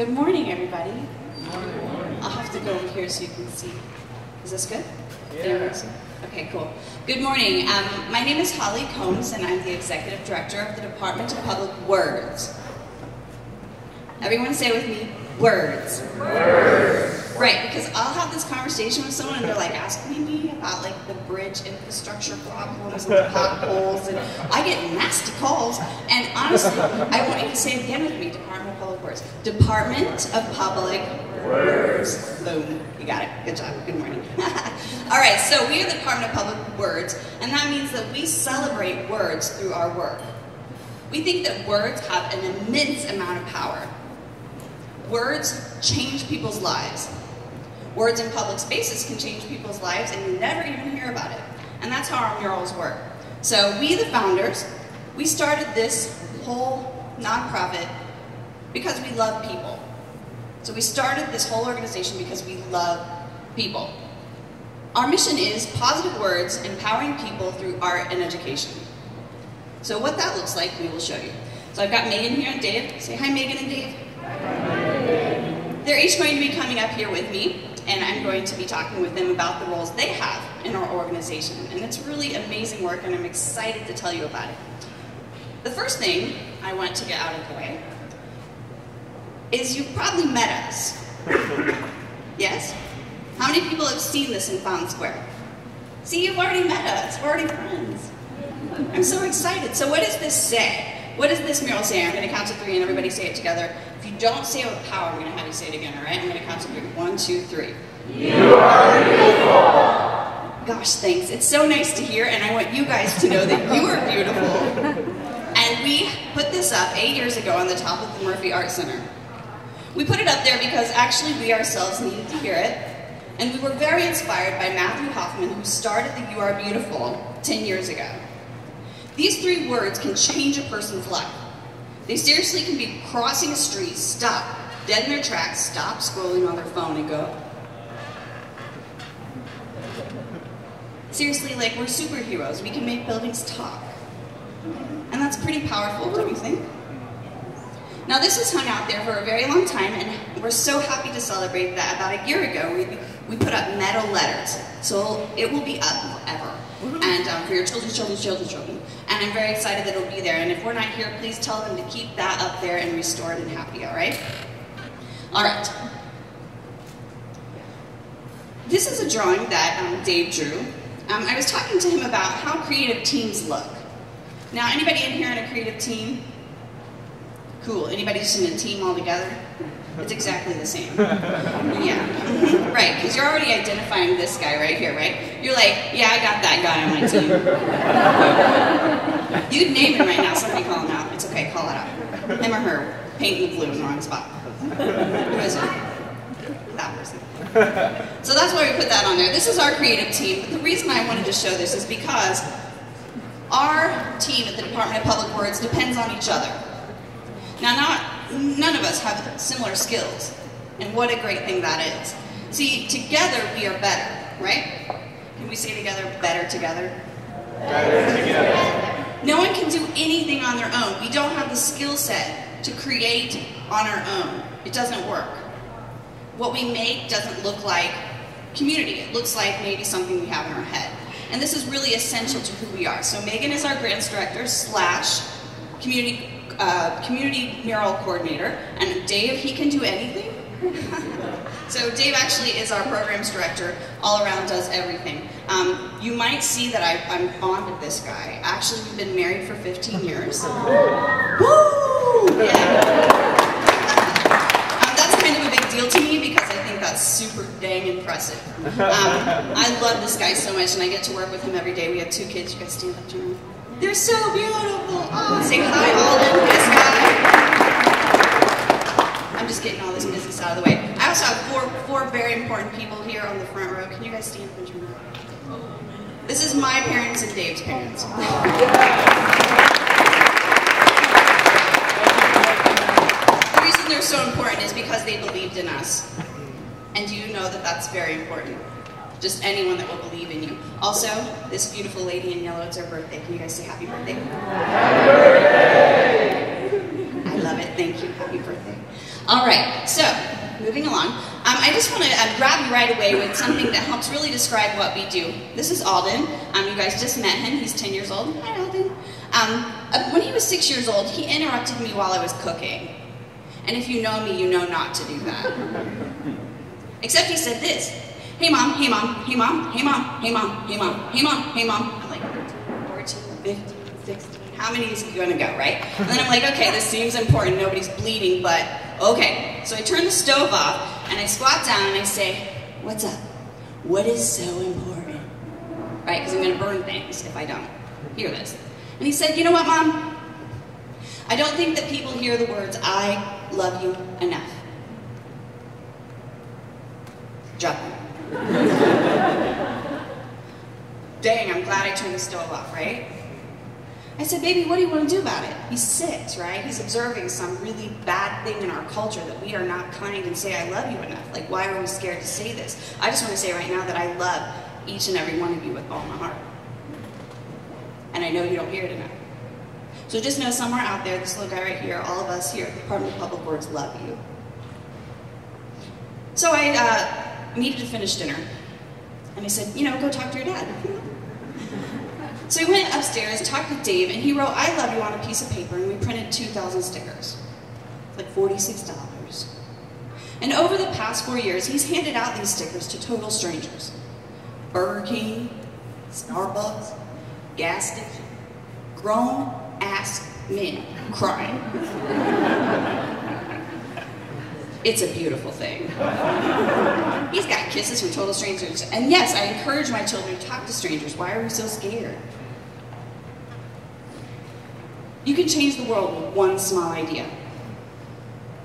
Good morning, everybody. Good morning. I'll have to go over here so you can see. Is this good? Yeah. Okay, cool. Good morning. My name is Holly Combs, and I'm the Executive Director of the Department of Public Words. Everyone say with me, words. Words. Right, because I'll have this conversation with someone and they're like asking me about like the bridge infrastructure problems and the potholes, and I get nasty calls, and honestly, I want you to say again with me, Department of Public Words. Department of Public Words. Boom. You got it. Good job. Good morning. All right, so we are the Department of Public Words, and that means that we celebrate words through our work. We think that words have an immense amount of power. Words change people's lives. Words in public spaces can change people's lives, and you never even hear about it. And that's how our murals work. So we, the founders, we started this whole nonprofit because we love people. So we started this whole organization because we love people. Our mission is positive words, empowering people through art and education. So what that looks like, we will show you. So I've got Megan here and Dave. Say hi, Megan and Dave. They're each going to be coming up here with me, and I'm going to be talking with them about the roles they have in our organization. And it's really amazing work, and I'm excited to tell you about it. The first thing I want to get out of the way is you've probably met us. Yes? How many people have seen this in Fountain Square? See, you've already met us. We're already friends. I'm so excited. So what does this say? What does this mural say? I'm going to count to three and everybody say it together. If you don't say it with power, I'm going to have you say it again, all right? I'm going to count to three. 1, 2, 3. You are beautiful! Gosh, thanks. It's so nice to hear, and I want you guys to know that you are beautiful. And we put this up 8 years ago on the top of the Murphy Art Center. We put it up there because actually we ourselves needed to hear it, and we were very inspired by Matthew Hoffman, who started the You Are Beautiful 10 years ago. These three words can change a person's life. They seriously can be crossing a street, stop, dead in their tracks, stop scrolling on their phone and go. Seriously, like, we're superheroes. We can make buildings talk. And that's pretty powerful, don't you think? Now, this has hung out there for a very long time, and we're so happy to celebrate that about a year ago we put up metal letters. So it will be up forever. And for your children. And I'm very excited that it'll be there. And if we're not here, please tell them to keep that up there and restore it and happy, all right? All right. This is a drawing that Dave drew. I was talking to him about how creative teams look. Now, anybody in here in a creative team? Cool. Anybody just in a team all together? It's exactly the same. Yeah. Right, because you're already identifying this guy right here, right? You're like, yeah, I got that guy on my team. You'd name him right now. Somebody call him out. It's okay, call it out. Him or her. Paint the blue in the wrong spot. Who is it? That person. So that's why we put that on there. This is our creative team. But the reason I wanted to show this is because our team at the Department of Public Words depends on each other. Now, none of us have similar skills, and what a great thing that is. See, together we are better, right? Can we say together, better together? Better together. No one can do anything on their own. We don't have the skill set to create on our own. It doesn't work. What we make doesn't look like community. It looks like maybe something we have in our head. And this is really essential to who we are. So Megan is our grants director slash community mural coordinator, and Dave, he can do anything. So Dave actually is our programs director, all around does everything. You might see that I'm fond of this guy. Actually, we've been married for 15 years. Woo! Yeah. That's kind of a big deal to me because I think that's super dang impressive. I love this guy so much, and I get to work with him every day. We have 2 kids. You guys stand up, Jeremy. They're so beautiful. Oh, say hi, Alden, Sky. I'm just getting all this business out of the way. I also have four very important people here on the front row. Can you guys stand up? This is my parents and Dave's parents. The reason they're so important is because they believed in us. And you know that that's very important. Just anyone that will believe in you. Also, this beautiful lady in yellow, it's her birthday. Can you guys say happy birthday? Happy birthday! I love it, thank you, happy birthday. All right, so moving along, I just want to grab you right away with something that helps really describe what we do. This is Alden. You guys just met him. He's 10 years old. Hi, Alden. When he was 6 years old, he interrupted me while I was cooking. And if you know me, you know not to do that. Except he said this. Hey, mom, hey, mom, hey, mom, hey, mom, hey, mom, hey, mom, hey, mom, hey, mom. I'm like, 14, 15, 16. How many is going to go, right? And then I'm like, okay, this seems important. Nobody's bleeding, but okay. So I turn the stove off, and I squat down, and I say, what's up? What is so important? Right? Because I'm going to burn things if I don't hear this. And he said, you know what, mom? I don't think that people hear the words, I love you, enough. Drop them. Dang, I'm glad I turned the stove off, right? I said, baby, what do you want to do about it? He's 6, right? He's observing some really bad thing in our culture that we are not kind and say I love you enough. Like, why are we scared to say this? I just want to say right now that I love each and every one of you with all my heart. And I know you don't hear it enough. So just know somewhere out there, this little guy right here, all of us here at the Department of Public Words love you. So I needed to finish dinner. And I said, you know, go talk to your dad. So we went upstairs, talked with Dave, and he wrote, I love you on a piece of paper, and we printed 2,000 stickers, like $46. And over the past 4 years, he's handed out these stickers to total strangers. Burger King, Starbucks, gas station, grown-ass men crying. It's a beautiful thing. He's got kisses from total strangers. And yes, I encourage my children to talk to strangers. Why are we so scared? You can change the world with one small idea.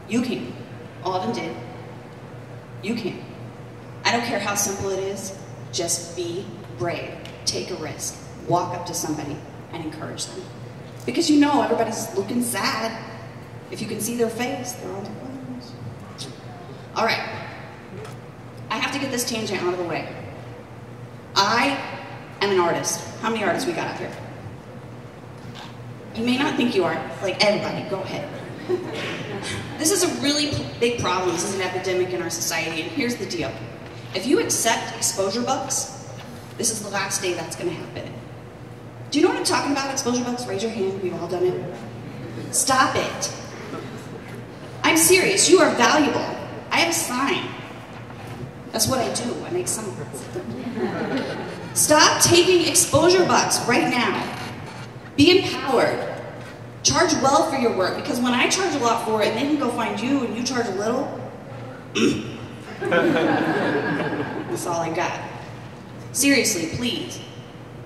You can. Alden did. You can. I don't care how simple it is. Just be brave. Take a risk. Walk up to somebody and encourage them. Because you know everybody's looking sad. If you can see their face, they're all different. All right. I have to get this tangent out of the way. I am an artist. How many artists we got up here? You may not think you are. Like, everybody, go ahead. This is a really big problem. This is an epidemic in our society, and here's the deal. If you accept exposure bucks, this is the last day that's going to happen. Do you know what I'm talking about, exposure bucks? Raise your hand. We've all done it. Stop it. I'm serious. You are valuable. I have a sign. That's what I do. I make some. Stop taking exposure bucks right now. Be empowered. Charge well for your work, because when I charge a lot for it, and they can go find you, and you charge a little. That's all I got. Seriously, please.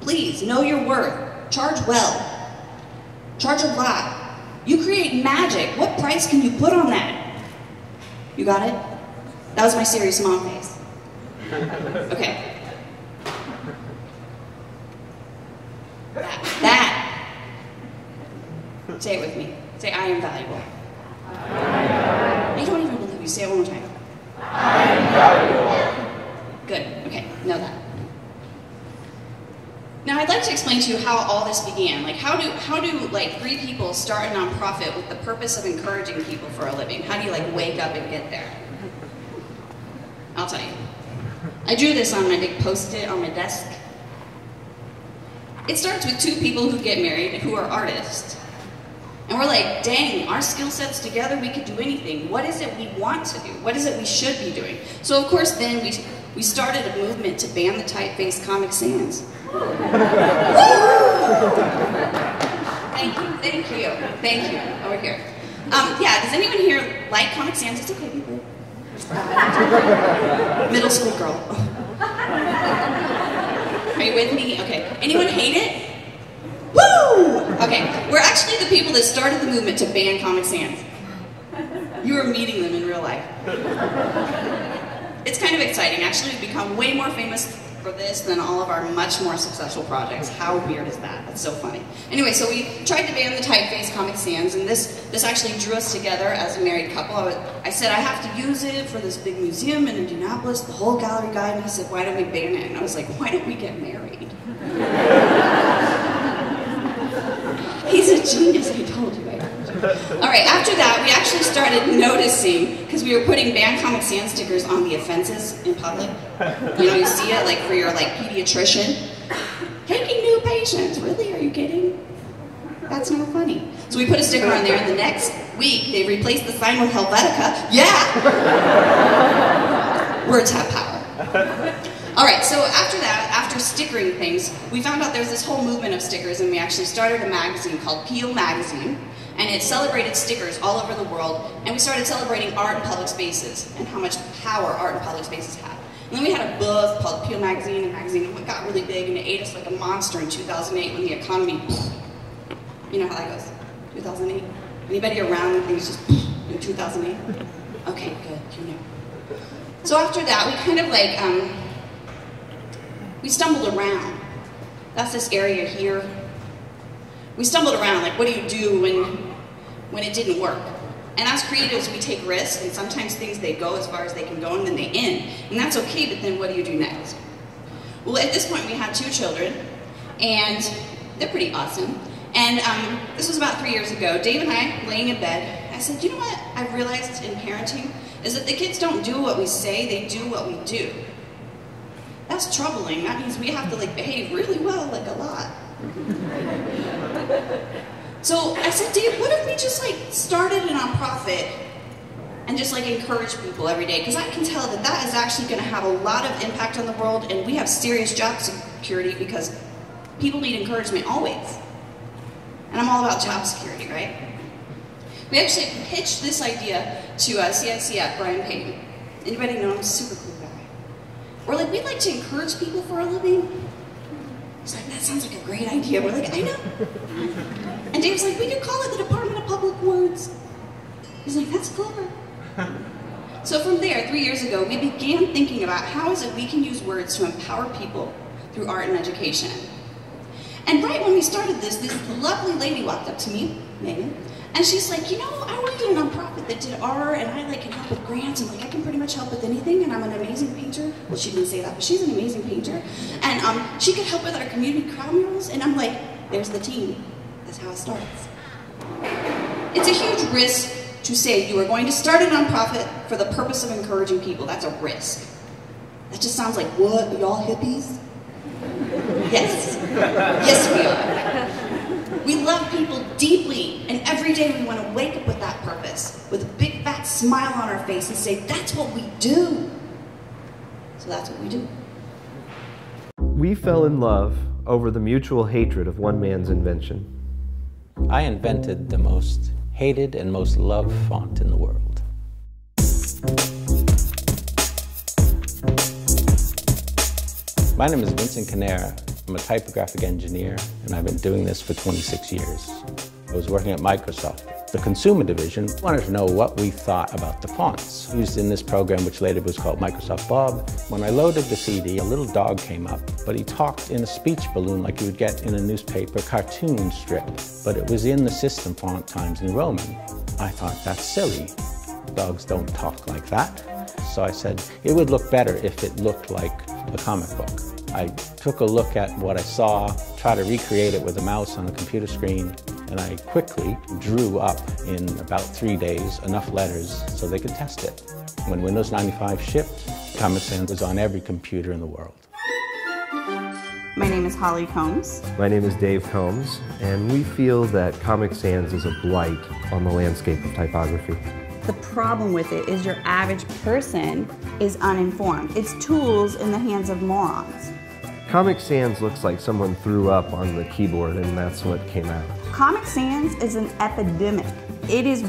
Please, know your worth. Charge well. Charge a lot. You create magic. What price can you put on that? You got it? That was my serious mom face. Okay. That. Say it with me. Say, I am valuable. I don't even believe you. Say it one more time. I am valuable. Good. Okay. Know that. Now, I'd like to explain to you how all this began. Like, how do three people start a nonprofit with the purpose of encouraging people for a living? How do you, like, wake up and get there? I'll tell you. I drew this on my big Post-it on my desk. It starts with two people who get married who are artists. And we're like, dang, our skill sets together, we could do anything. What is it we want to do? What is it we should be doing? So, of course, then we started a movement to ban the typeface Comic Sans. Thank you, thank you, thank you. Over here. Yeah, does anyone here like Comic Sans? It's okay, people. Middle school girl. Are you with me? Okay. Anyone hate it? Woo! Okay, we're actually the people that started the movement to ban Comic Sans. You were meeting them in real life. It's kind of exciting. Actually, we've become way more famous for this than all of our much more successful projects. How weird is that? That's so funny. Anyway, so we tried to ban the typeface Comic Sans, and this actually drew us together as a married couple. I said, I have to use it for this big museum in Indianapolis, the whole gallery guide, and he said, why don't we ban it? And I was like, why don't we get married? He's a genius, I told you. All right, after that, we actually started noticing, because we were putting Band Comic Sans stickers on the offenses in public. You know, you see it, like, for your, like, pediatrician. Taking new patients, really? Are you kidding? That's not funny. So we put a sticker on there, and the next week, they replaced the sign with Helvetica. Yeah! Words have power. All right, so after that, after stickering things, we found out there's this whole movement of stickers, and we actually started a magazine called Peel Magazine, and it celebrated stickers all over the world, and we started celebrating art in public spaces and how much power art in public spaces had. And then we had a book called Peel Magazine and Magazine, and it got really big, and it ate us like a monster in 2008 when the economy, you know how that goes, 2008? Anybody around when things just in 2008? Okay, good, you know. So after that, we kind of like, we stumbled around. That's this area here. We stumbled around, like, what do you do when it didn't work? And as creatives, we take risks, and sometimes things, they go as far as they can go, and then they end. And that's okay, but then what do you do next? Well, at this point, we had 2 children, and they're pretty awesome. And this was about 3 years ago. Dave and I, laying in bed, I said, you know what I've realized in parenting is that the kids don't do what we say, they do what we do. That's troubling. That means we have to like behave really well, like a lot. So I said, Dave, what if we just like started a nonprofit and just like encourage people every day? Because I can tell that that is actually going to have a lot of impact on the world, and we have serious job security because people need encouragement always. And I'm all about job security, right? We actually pitched this idea to CICF, Brian Payton. Anybody know him? Super cool guy. We're like, we'd like to encourage people for a living. He's like, that sounds like a great idea. We're like, I know. And Dave's like, we could call it the Department of Public Words. He's like, that's clever. So from there, 3 years ago, we began thinking about how is it we can use words to empower people through art and education. And right when we started this, this lovely lady walked up to me, Megan, and she's like, you know, I worked in a nonprofit that did art, and I like can help with grants, and like I can pretty much help with anything, and I'm an amazing painter. Well, she didn't say that, but she's an amazing painter. And she could help with our community crowd murals, and I'm like, there's the team. That's how it starts. It's a huge risk to say you are going to start a nonprofit for the purpose of encouraging people. That's a risk. That just sounds like, what, are y'all hippies? Yes. Yes, we are. We love people deeply, and every day we want to wake up with that purpose, with a big fat smile on our face and say, that's what we do. So that's what we do. We fell in love over the mutual hatred of one man's invention. I invented the most hated and most loved font in the world. My name is Vincent Canera. I'm a typographic engineer, and I've been doing this for 26 years. I was working at Microsoft. The consumer division wanted to know what we thought about the fonts used in this program, which later was called Microsoft Bob. When I loaded the CD, a little dog came up, but he talked in a speech balloon like you would get in a newspaper cartoon strip, but it was in the system font Times New Roman. I thought, that's silly. Dogs don't talk like that. So I said, it would look better if it looked like a comic book. I took a look at what I saw, tried to recreate it with a mouse on a computer screen, and I quickly drew up in about 3 days enough letters so they could test it. When Windows 95 shipped, Comic Sans was on every computer in the world. My name is Holly Combs. My name is Dave Combs, and we feel that Comic Sans is a blight on the landscape of typography. The problem with it is your average person is uninformed. It's tools in the hands of morons. Comic Sans looks like someone threw up on the keyboard, and that's what came out. Comic Sans is an epidemic. It is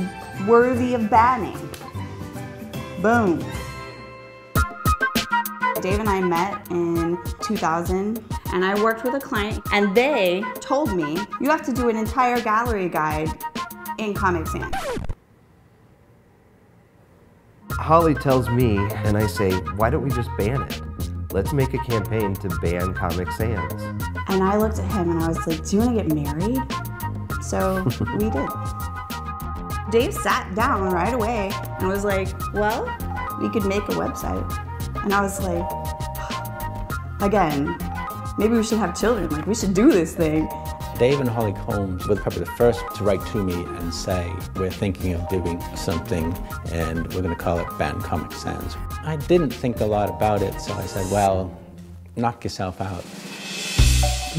worthy of banning. Boom. Dave and I met in 2000, and I worked with a client, and they told me, you have to do an entire gallery guide in Comic Sans. Holly tells me, and I say, why don't we just ban it? Let's make a campaign to ban Comic Sans. And I looked at him and I was like, do you want to get married? So we did. Dave sat down right away and was like, well, we could make a website. And I was like, again, maybe we should have children. Like, we should do this thing. Dave and Holly Combs were probably the first to write to me and say, we're thinking of doing something and we're going to call it Band Comic Sans. I didn't think a lot about it, so I said, well, knock yourself out.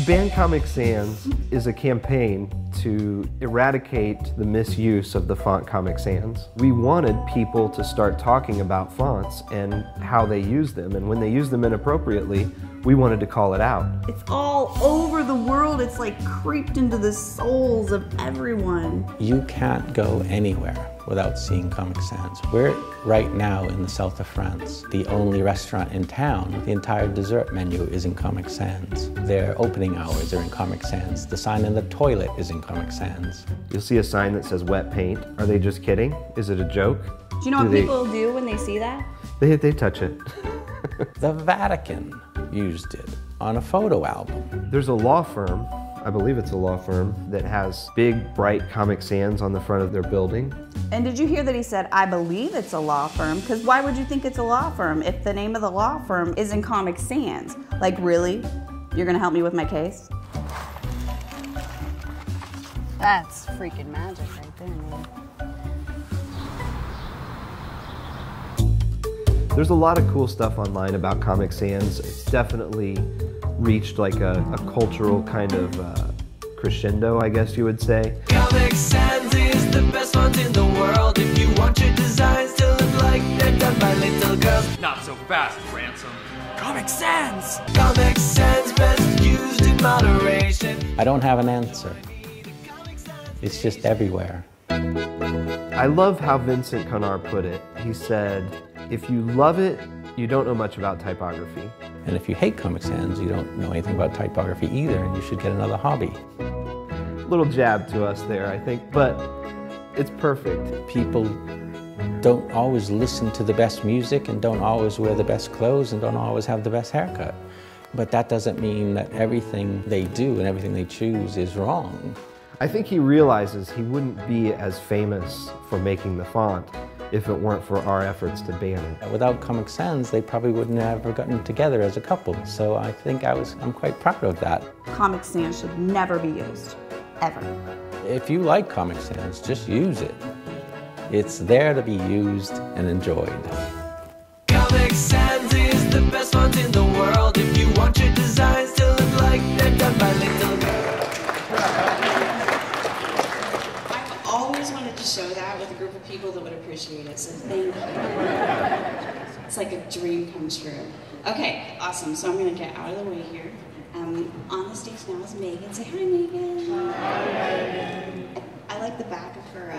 Band Comic Sans is a campaign to eradicate the misuse of the font Comic Sans. We wanted people to start talking about fonts and how they use them, and when they use them inappropriately, we wanted to call it out. It's all over the world. It's like creeped into the souls of everyone. You can't go anywhere without seeing Comic Sans. We're right now in the south of France, the only restaurant in town. The entire dessert menu is in Comic Sans. Their opening hours are in Comic Sans. The sign in the toilet is in Comic Sans. You'll see a sign that says wet paint. Are they just kidding? Is it a joke? Do you know what people do when they see that? They touch it. The Vatican used it on a photo album. There's a law firm, I believe it's a law firm, that has big, bright Comic Sans on the front of their building. And did you hear that he said, I believe it's a law firm? Because why would you think it's a law firm if the name of the law firm is in Comic Sans? Like, really? You're gonna help me with my case? That's freaking magic right there, man. There's a lot of cool stuff online about Comic Sans. It's definitely reached like a cultural kind of crescendo, I guess you would say. Comic Sans is the best ones in the world. If you want your designs to look like they're done by little girls. Not so fast, Ransom. Comic Sans! Comic Sans, best used in moderation. I don't have an answer. It's just everywhere. I love how Vincent Canera put it. He said, if you love it, you don't know much about typography. And if you hate Comic Sans, you don't know anything about typography either, and you should get another hobby. Little jab to us there, I think, but it's perfect. People don't always listen to the best music and don't always wear the best clothes and don't always have the best haircut. But that doesn't mean that everything they do and everything they choose is wrong. I think he realizes he wouldn't be as famous for making the font if it weren't for our efforts to ban it. Without Comic Sans, they probably wouldn't have ever gotten together as a couple, so I think I'm quite proud of that. Comic Sans should never be used, ever. If you like Comic Sans, just use it. It's there to be used and enjoyed. Comic Sans is the best ones in the world. If you want your designs to look like they're done by little girls. To show that with a group of people that would appreciate it, so thank you. It's like a dream come true. Okay, awesome, so I'm gonna get out of the way here. On the stage now is Megan. Say hi, Megan. Hi. I like the back of her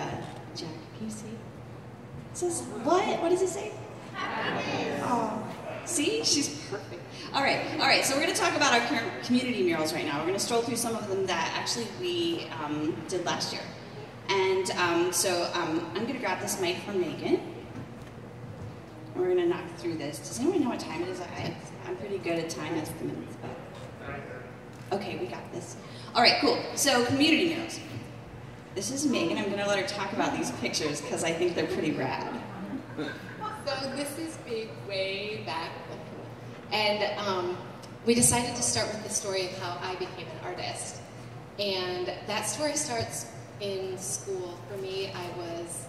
jacket, can you see? It says, what does it say? Happy. Oh, see, she's perfect. All right, so we're gonna talk about our current community murals right now. We're gonna stroll through some of them that actually we did last year. And I'm gonna grab this mic from Megan. We're gonna knock through this. Does anyone know what time it is? I'm pretty good at time estimates, but okay, we got this. All right, cool. So community murals. This is Megan. I'm gonna let her talk about these pictures because I think they're pretty rad. So this is big way back, and we decided to start with the story of how I became an artist, and that story starts. In school, for me, I was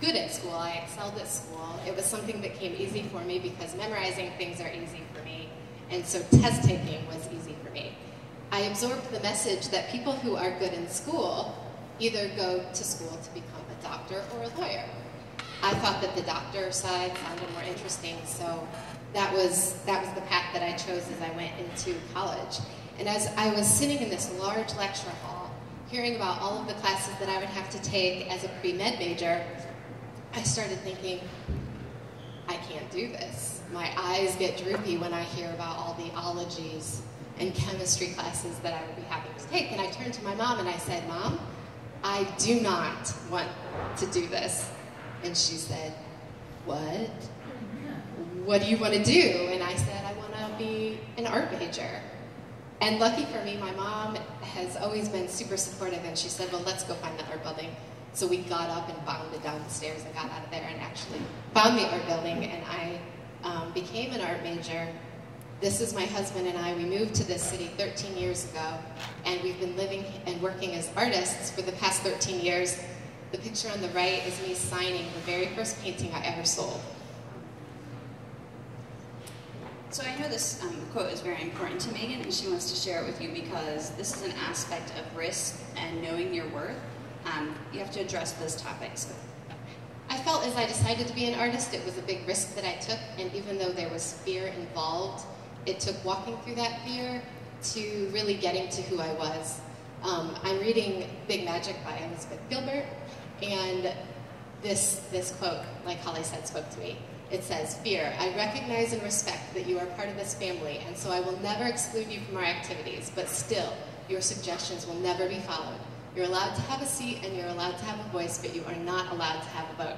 good at school. I excelled at school. It was something that came easy for me because memorizing things are easy for me, and so test taking was easy for me. I absorbed the message that people who are good in school either go to school to become a doctor or a lawyer. I thought that the doctor side sounded more interesting, so that was the path that I chose as I went into college. And as I was sitting in this large lecture hall, hearing about all of the classes that I would have to take as a pre-med major, I started thinking, I can't do this. My eyes get droopy when I hear about all the ologies and chemistry classes that I would be having to take. And I turned to my mom and I said, Mom, I do not want to do this. And she said, what? What do you want to do? And I said, I want to be an art major. And lucky for me, my mom has always been super supportive, and she said, well, let's go find the art building. So we got up and bounded downstairs and got out of there and actually found the art building, and I became an art major This is my husband and I. We moved to this city 13 years ago, and we've been living and working as artists for the past 13 years. The picture on the right is me signing the very first painting I ever sold. So I know this quote is very important to Megan, and she wants to share it with you because this is an aspect of risk and knowing your worth. You have to address those topics. I felt as I decided to be an artist, it was a big risk that I took, and even though there was fear involved, it took walking through that fear to really getting to who I was. I'm reading Big Magic by Elizabeth Gilbert, and this quote, like Holly said, spoke to me. It says, "Fear, I recognize and respect that you are part of this family, and so I will never exclude you from our activities, but still, your suggestions will never be followed. You're allowed to have a seat and you're allowed to have a voice, but you are not allowed to have a vote.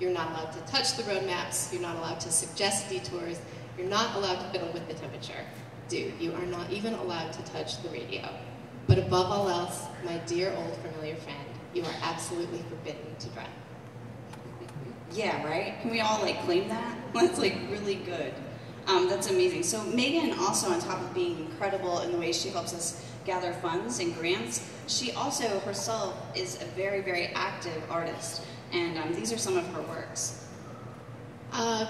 You're not allowed to touch the road maps, you're not allowed to suggest detours, you're not allowed to fiddle with the temperature. Dude, you are not even allowed to touch the radio. But above all else, my dear old familiar friend, you are absolutely forbidden to drive." Yeah, right? Can we all like claim that? That's like really good. That's amazing. So Megan also, on top of being incredible in the way she helps us gather funds and grants, she also herself is a very, very active artist, and these are some of her works.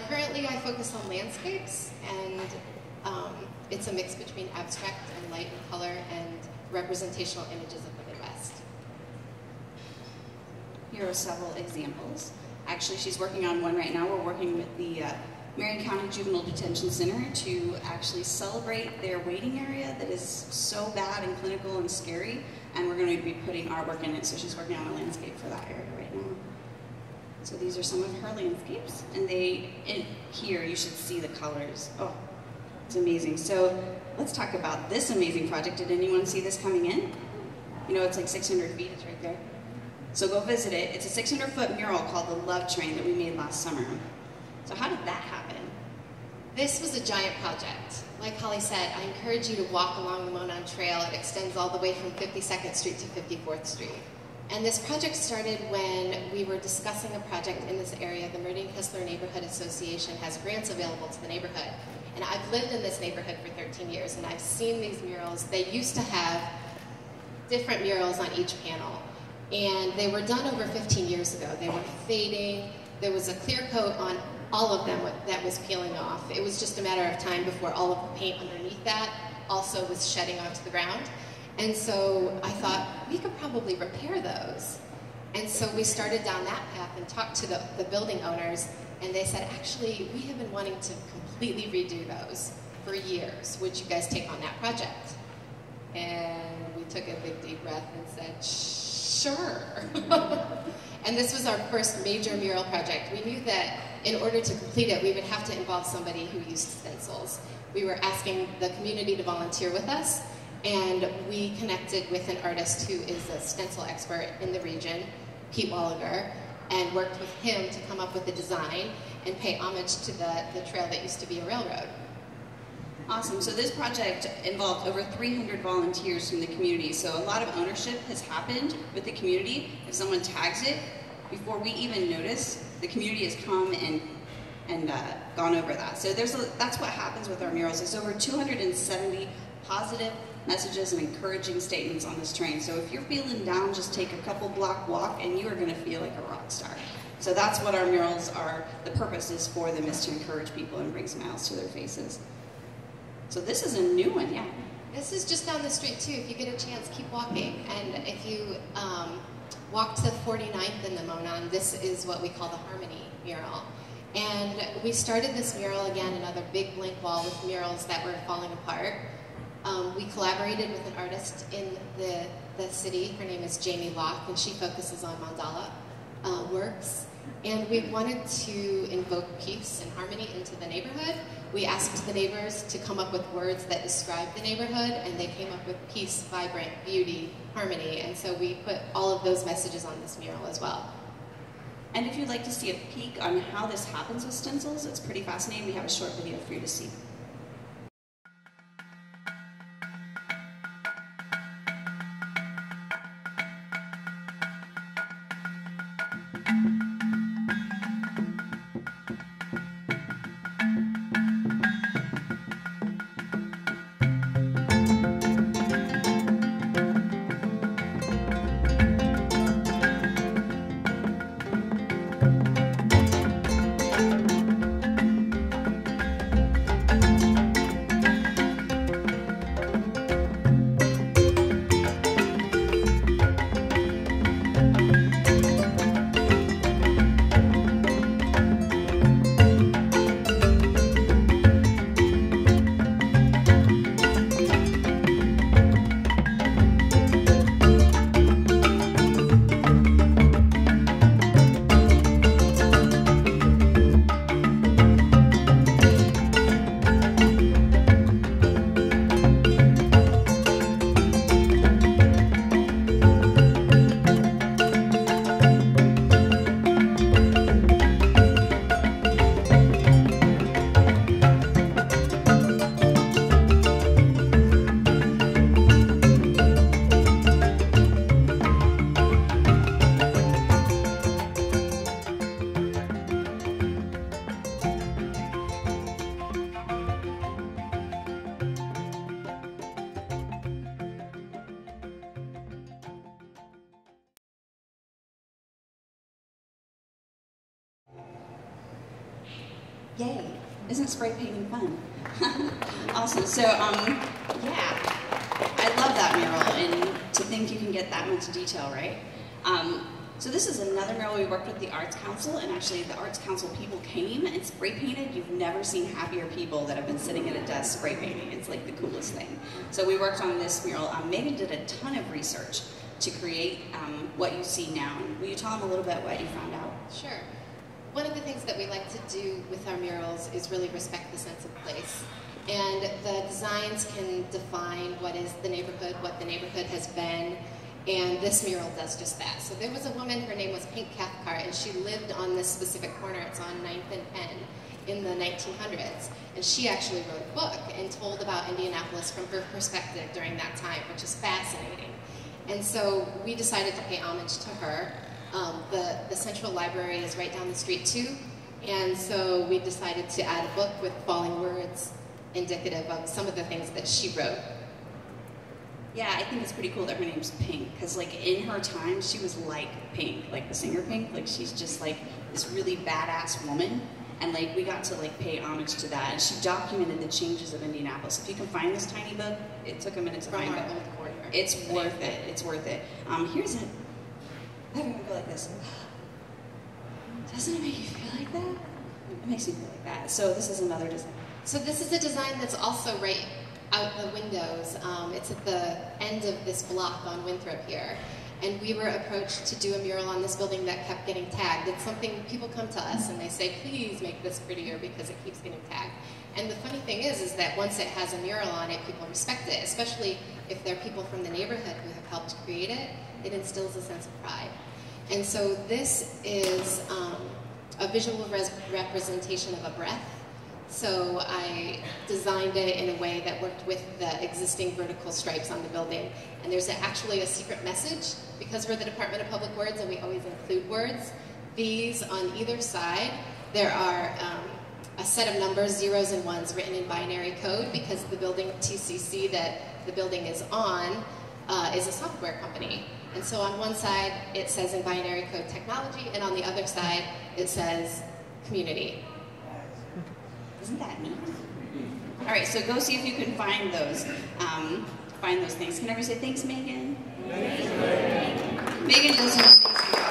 Currently I focus on landscapes, and it's a mix between abstract and light and color and representational images of the Midwest. Here are several examples. Actually, she's working on one right now. We're working with the Marion County Juvenile Detention Center to actually celebrate their waiting area that is so bad and clinical and scary, and we're going to be putting artwork in it, so she's working on a landscape for that area right now. So these are some of her landscapes, and here you should see the colors. Oh, it's amazing. So let's talk about this amazing project. Did anyone see this coming in? You know, it's like 600 feet, it's right there. So go visit it. It's a 600-foot mural called The Love Train that we made last summer. So how did that happen? This was a giant project. Like Holly said, I encourage you to walk along the Monon Trail. It extends all the way from 52nd Street to 54th Street. And this project started when we were discussing a project in this area. The Meridian-Kessler Neighborhood Association has grants available to the neighborhood. And I've lived in this neighborhood for 13 years, and I've seen these murals. They used to have different murals on each panel. And they were done over 15 years ago. They were fading. There was a clear coat on all of them that was peeling off. It was just a matter of time before all of the paint underneath that also was shedding onto the ground. And so I thought, we could probably repair those. And so we started down that path and talked to the building owners, and they said, actually, we have been wanting to completely redo those for years. Would you guys take on that project? And we took a big, deep breath and said, sure. And this was our first major mural project. We knew that in order to complete it, we would have to involve somebody who used stencils. We were asking the community to volunteer with us, and we connected with an artist who is a stencil expert in the region, Pete Walliger, and worked with him to come up with the design and pay homage to the trail that used to be a railroad. Awesome. So this project involved over 300 volunteers from the community. So a lot of ownership has happened with the community. If someone tags it, before we even notice, the community has come and gone over that. So that's what happens with our murals. There's over 270 positive messages and encouraging statements on this train. So if you're feeling down, just take a couple block walk, and you are going to feel like a rock star. So that's what our murals are. The purpose is for them is to encourage people and bring smiles to their faces. So this is a new one, yeah. This is just down the street, too. If you get a chance, keep walking. And if you walk to 49th in the Monon, this is what we call the Harmony mural. And we started this mural again, another big blank wall with murals that were falling apart. We collaborated with an artist in the city. Her name is Jamie Locke, and she focuses on mandala works. And we wanted to invoke peace and harmony into the neighborhood. We asked the neighbors to come up with words that describe the neighborhood, and they came up with peace, vibrant, beauty, harmony, and so we put all of those messages on this mural as well. And if you'd like to see a peek on how this happens with stencils, it's pretty fascinating. We have a short video for you to see. Yay. Isn't spray painting fun? Awesome. So, yeah. I love that mural, and to think you can get that much detail, right? So this is another mural we worked with the Arts Council, and actually the Arts Council people came and spray painted. You've never seen happier people that have been sitting at a desk spray painting. It's like the coolest thing. So we worked on this mural. Megan did a ton of research to create what you see now. Will you tell them a little bit what you found out? Sure. One of the things that we like to do with our murals is really respect the sense of place. And the designs can define what is the neighborhood, what the neighborhood has been, and this mural does just that. So there was a woman, her name was Pink Cathcart, and she lived on this specific corner. It's on 9th and Penn in the 1900s. And she actually wrote a book and told about Indianapolis from her perspective during that time, which is fascinating. And so we decided to pay homage to her. The Central Library is right down the street too. And so we decided to add a book with falling words indicative of some of the things that she wrote. Yeah, I think it's pretty cool that her name's Pink, because like in her time, she was like Pink, like the singer Pink. Like she's just like this really badass woman, and like we got to like pay homage to that. And she documented the changes of Indianapolis. If you can find this tiny book, it took a minute to find it. It's worth it. It's worth it. Here's it. I'm gonna go like this. Doesn't it make you feel like that? It makes me feel like that. So this is another design. So this is a design that's also right out the windows. It's at the end of this block on Winthrop here. And we were approached to do a mural on this building that kept getting tagged. It's something people come to us and they say, please make this prettier because it keeps getting tagged. And the funny thing is that once it has a mural on it, people respect it, especially if they're people from the neighborhood who have helped create it. It instills a sense of pride. And so this is a visual representation of a breath. So I designed it in a way that worked with the existing vertical stripes on the building. And there's actually a secret message, because we're the Department of Public Words and we always include words. These, on either side, there are a set of numbers, zeros and ones, written in binary code, because the building TCC that the building is on is a software company. And so on one side, it says in binary code technology, and on the other side, it says community. Isn't that neat? All right, so go see if you can find those things. Can everybody say thanks, Megan? Thanks, Megan. Megan does an amazing job.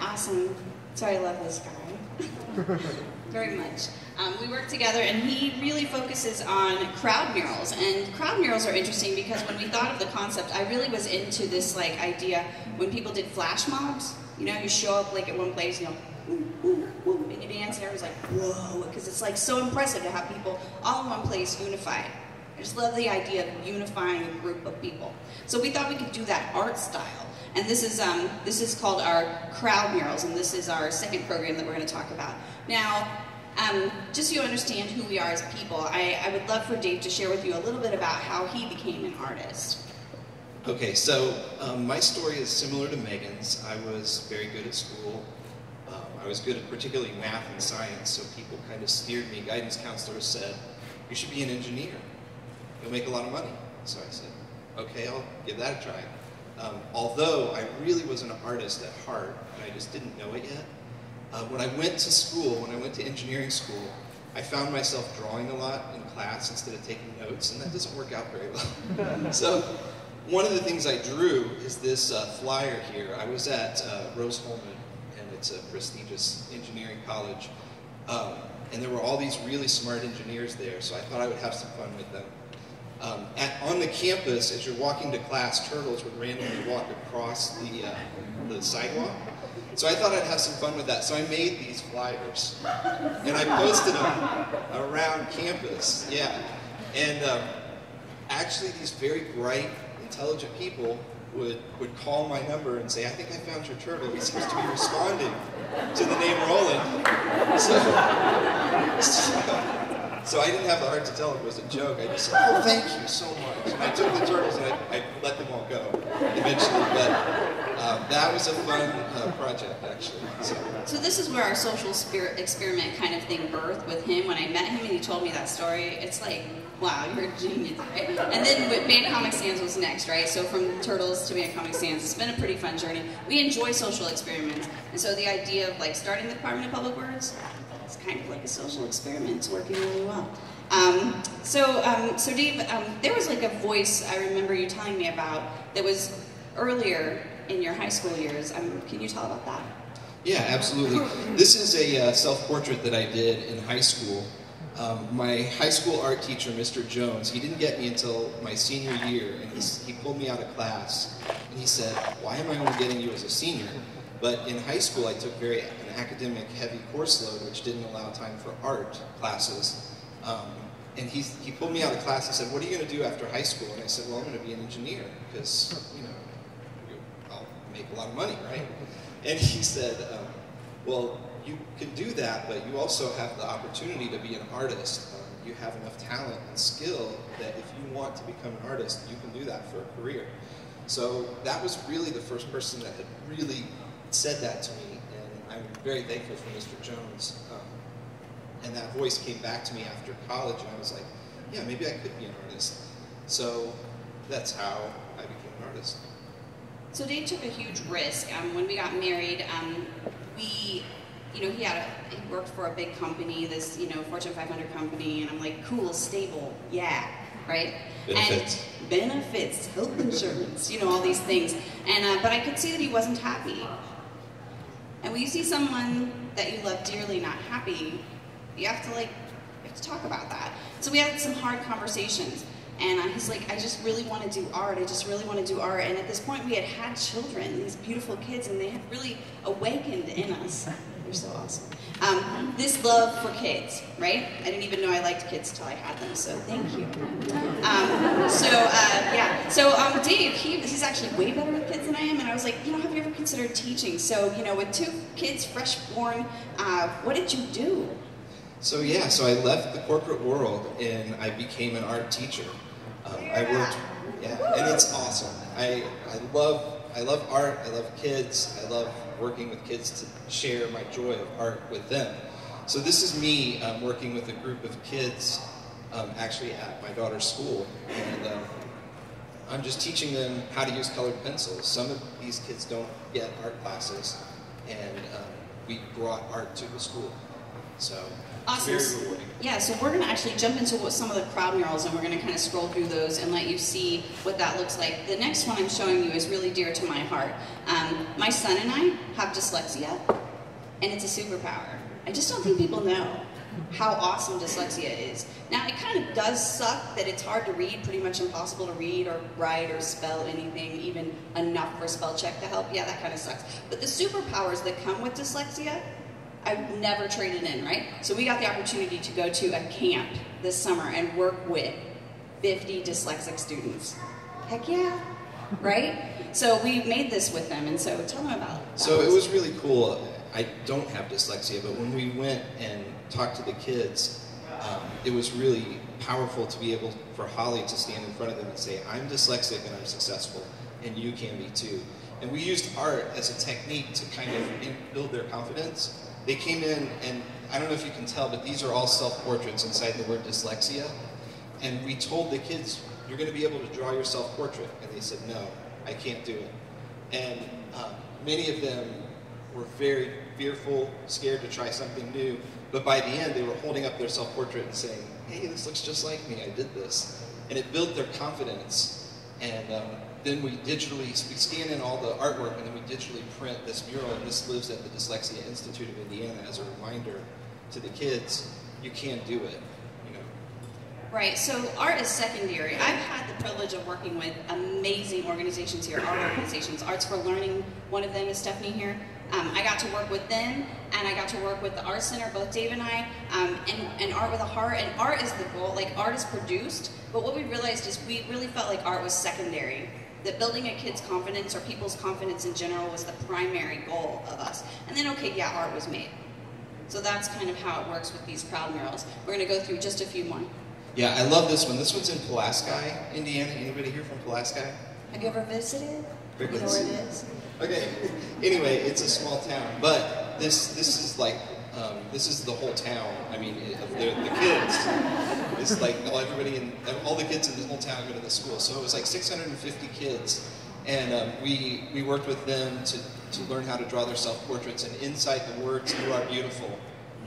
Awesome. So I love this guy very much. We work together, and he really focuses on crowd murals. And crowd murals are interesting because when we thought of the concept, I really was into this like idea when people did flash mobs. You know, you show up like at one place, you know, ooh, ooh, ooh, and you dance, and everyone's like, whoa, because it's like so impressive to have people all in one place unified. I just love the idea of unifying a group of people. So we thought we could do that art style, and this is called our crowd murals, and this is our second program that we're going to talk about now. Just so you understand who we are as people, I would love for Dave to share with you a little bit about how he became an artist. Okay, so my story is similar to Megan's. I was very good at school. I was good at particularly math and science, so people kind of steered me. Guidance counselors said, you should be an engineer. You'll make a lot of money. So I said, okay, I'll give that a try. Although I really was an artist at heart, and I just didn't know it yet. When I went to school, when I went to engineering school, I found myself drawing a lot in class instead of taking notes, and that doesn't work out very well. So, one of the things I drew is this flyer here. I was at Rose Holman, and it's a prestigious engineering college. And there were all these really smart engineers there, so I thought I would have some fun with them. On the campus, as you're walking to class, turtles would randomly walk across the sidewalk. So I thought I'd have some fun with that. So I made these flyers, and I posted them around campus. Yeah, and actually, these very bright, intelligent people would call my number and say, I think I found your turtle. He seems to be responding to the name Roland. So I didn't have the heart to tell him it was a joke. I just said, oh, thank you so much. So I took the turtles and I let them all go eventually, but that was a fun project, actually. So this is where our social spirit experiment kind of thing birthed with him. When I met him and he told me that story, it's like, wow, you're a genius, right? And then with Band Comic Sans was next, right? So from Turtles to Band Comic Sans, it's been a pretty fun journey. We enjoy social experiments. And so the idea of like starting the Department of Public Words, it's kind of like a social experiment. It's working really well. So Dave, there was like a voice I remember you telling me about that was earlier in your high school years. Can you tell about that? Yeah, absolutely. This is a self-portrait that I did in high school. My high school art teacher, Mr. Jones, he didn't get me until my senior year, and he pulled me out of class, and he said, why am I only getting you as a senior? But in high school, I took an academic heavy course load, which didn't allow time for art classes. And he pulled me out of class and said, what are you going to do after high school? And I said, well, I'm going to be an engineer, because, you know, I'll make a lot of money, right? And he said, well, you can do that, but you also have the opportunity to be an artist. You have enough talent and skill that if you want to become an artist, you can do that for a career. So that was really the first person that had really said that to me, and I'm very thankful for Mr. Jones. And that voice came back to me after college, and I was like, yeah, maybe I could be an artist. So that's how I became an artist. So Dave took a huge risk. When we got married, you know, he worked for a big company, this, you know, Fortune 500 company, and I'm like, cool, stable, yeah, right? Benefits. And benefits, health insurance, you know, all these things. And but I could see that he wasn't happy. And when you see someone that you love dearly not happy, you have to, like, talk about that. So we had some hard conversations. And he's like, I just really want to do art. I just really want to do art. And at this point, we had had children, these beautiful kids, and they had really awakened in us. They're so awesome. This love for kids, right? I didn't even know I liked kids till I had them, so thank you. Yeah. So Dave, he's actually way better with kids than I am, and I was like, you know, have you ever considered teaching? So, you know, with 2 kids, fresh born, what did you do? So yeah, so I left the corporate world and I became an art teacher. And it's awesome. I love art, I love kids, I love working with kids to share my joy of art with them. So this is me working with a group of kids actually at my daughter's school. And I'm just teaching them how to use colored pencils. Some of these kids don't get art classes, and we brought art to the school. So awesome. Very rewarding. Yeah, so we're going to actually jump into some of the crowd murals, and we're going to kind of scroll through those and let you see what that looks like. The next one I'm showing you is really dear to my heart. My son and I have dyslexia, and it's a superpower. I just don't think people know how awesome dyslexia is. Now, it kind of does suck that it's hard to read, pretty much impossible to read or write or spell anything, even enough for spell check to help. Yeah, that kind of sucks. But the superpowers that come with dyslexia, I've never traded in, right? So we got the opportunity to go to a camp this summer and work with 50 dyslexic students. Heck yeah, right? So we made this with them, and so tell them about it. So it was really cool. I don't have dyslexia, but when we went and talked to the kids, it was really powerful to be able for Holly to stand in front of them and say, I'm dyslexic and I'm successful, and you can be too. And we used art as a technique to kind of build their confidence. They came in, and I don't know if you can tell, but these are all self-portraits inside the word dyslexia. And we told the kids, you're going to be able to draw your self-portrait. And they said, no, I can't do it. And many of them were very fearful, scared to try something new. But by the end, they were holding up their self-portrait and saying, hey, this looks just like me. I did this. And it built their confidence. And then we scan in all the artwork, and then we digitally print this mural, and this lives at the Dyslexia Institute of Indiana as a reminder to the kids, you can do it, you know. Right, so art is secondary. I've had the privilege of working with amazing organizations here, art organizations, Arts for Learning, one of them is Stephanie here. I got to work with them, and I got to work with the Art Center, both Dave and I, and Art with a Heart, and art is the goal, like art is produced, but what we realized is we really felt like art was secondary. That building a kid's confidence or people's confidence in general was the primary goal of us. And then, okay, yeah, art was made. So that's kind of how it works with these crowd murals. We're going to go through just a few more. Yeah, I love this one. This one's in Pulaski, Indiana. Anybody here from Pulaski? Have you ever visited? You know where it is? Okay. Anyway, it's a small town, but this is like this is the whole town. I mean, the kids. It's like all the kids in the whole town go to the school. So it was like 650 kids, and we worked with them to learn how to draw their self-portraits. And inside the words "You are beautiful"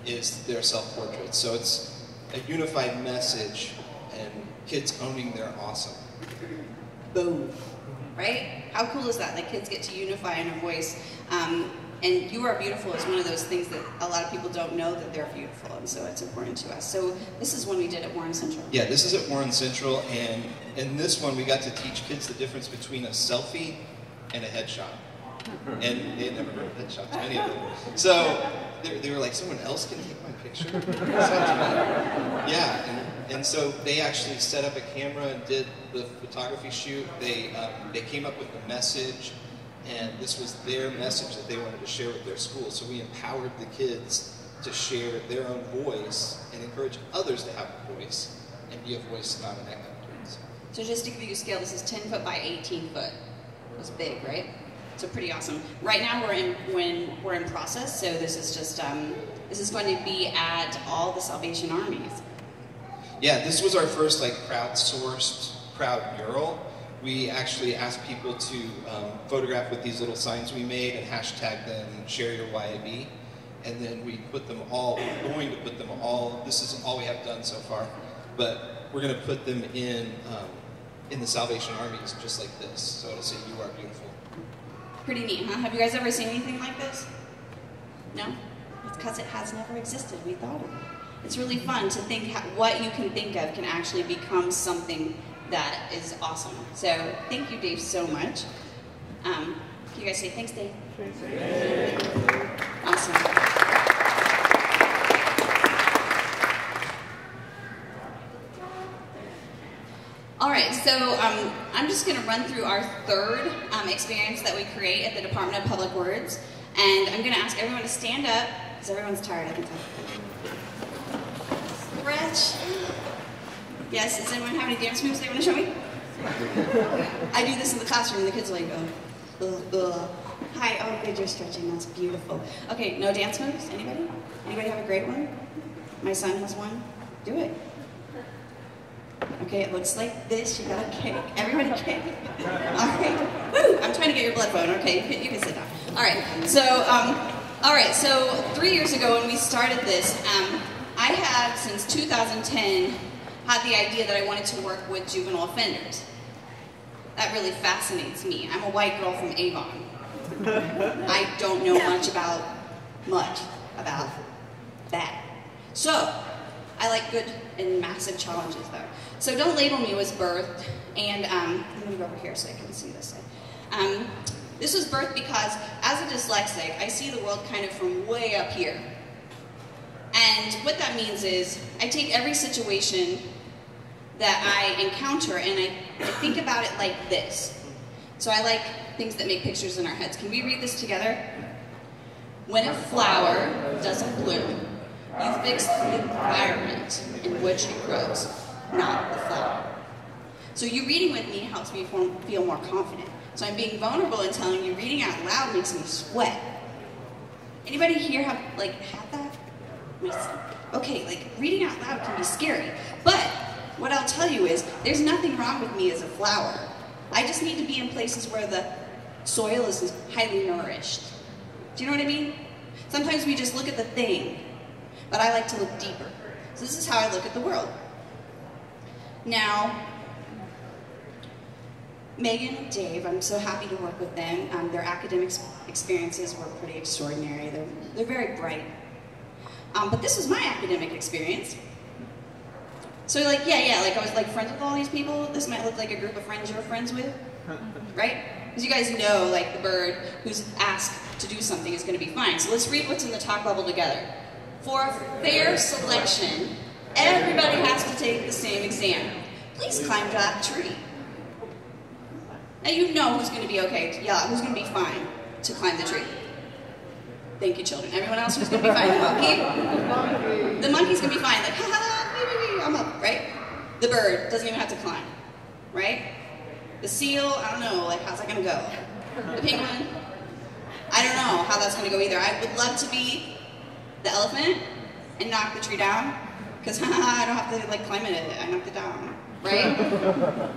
is their self-portraits. So it's a unified message, and kids owning their awesome. Boom. Right? How cool is that? That kids get to unify in a voice. And "You are beautiful" is one of those things that a lot of people don't know that they're beautiful, and so it's important to us. So this is one we did at Warren Central. Yeah, this is at Warren Central, and in this one we got to teach kids the difference between a selfie and a headshot. And they had never heard of headshots, many of them. So they were like, someone else can take my picture? Yeah, and so they actually set up a camera and did the photography shoot. They came up with a message, and this was their message that they wanted to share with their school. So we empowered the kids to share their own voice and encourage others to have a voice and be a voice, not an echo. So just to give you a scale, this is 10 foot by 18 foot. It was big, right? So pretty awesome. Right now we're in process, so this is just this is going to be at all the Salvation Armies. Yeah, this was our first like crowdsourced crowd mural. We actually asked people to photograph with these little signs we made and hashtag them and share your YAB, and then we put them all. We're going to put them all. This is all we have done so far, but we're going to put them in the Salvation Armies just like this. So it'll say "You are beautiful." Pretty neat, huh? Have you guys ever seen anything like this? No? It's because it has never existed. We thought of it. It's really fun to think what you can think of can actually become something that is awesome. So thank you, Dave, so much. Can you guys say thanks, Dave? Thanks, Dave. Awesome. All right, so I'm just going to run through our third experience that we create at the Department of Public Words, and I'm going to ask everyone to stand up, because everyone's tired, I can tell. Stretch. Yes, does anyone have any dance moves they want to show me? I do this in the classroom, and the kids are like, oh, ugh. Hi, oh good, you're stretching, that's beautiful. Okay, no dance moves, anybody? Anybody have a great one? My son has one. Do it. Okay, it looks like this. You got a cake. Everybody cake. All right. Woo! I'm trying to get your blood phone. Okay, you can sit down. All right. So, So 3 years ago when we started this, I had since 2010 had the idea that I wanted to work with juvenile offenders. That really fascinates me. I'm a white girl from Avon. I don't know much about that. So. I like good and massive challenges, though. So Don't Label Me was birthed, and I'm gonna move over here so I can see this side. This was birthed because, as a dyslexic, I see the world kind of from way up here. And what that means is, I take every situation that I encounter and I think about it like this. So I like things that make pictures in our heads. Can we read this together? When a flower doesn't bloom, you fix the environment in which it grows, not the flower. So you reading with me helps me feel more confident. So I'm being vulnerable and telling you reading out loud makes me sweat. Anybody here have that? Okay, reading out loud can be scary. But what I'll tell you is there's nothing wrong with me as a flower. I just need to be in places where the soil is highly nourished. Do you know what I mean? Sometimes we just look at the thing, but I like to look deeper. So this is how I look at the world. Now, Megan and Dave, I'm so happy to work with them. Their academic experiences were pretty extraordinary. They're very bright. But this was my academic experience. So I was friends with all these people. This might look like a group of friends you're friends with, right? Because you guys know the bird who's asked to do something is gonna be fine. So let's read what's in the talk bubble together. For a fair selection, everybody has to take the same exam. Please climb that tree. Now you know who's going to be okay. Yeah, who's going to be fine to climb the tree. Thank you, children. Everyone else who's going to be fine? The monkey? The monkey's going to be fine. I'm up, right? The bird doesn't even have to climb, right? The seal, I don't know, like, how's that gonna go? The penguin? I don't know how that's gonna go either. I would love to be the elephant and knock the tree down, because I don't have to, like, climb it, I knocked it down, right?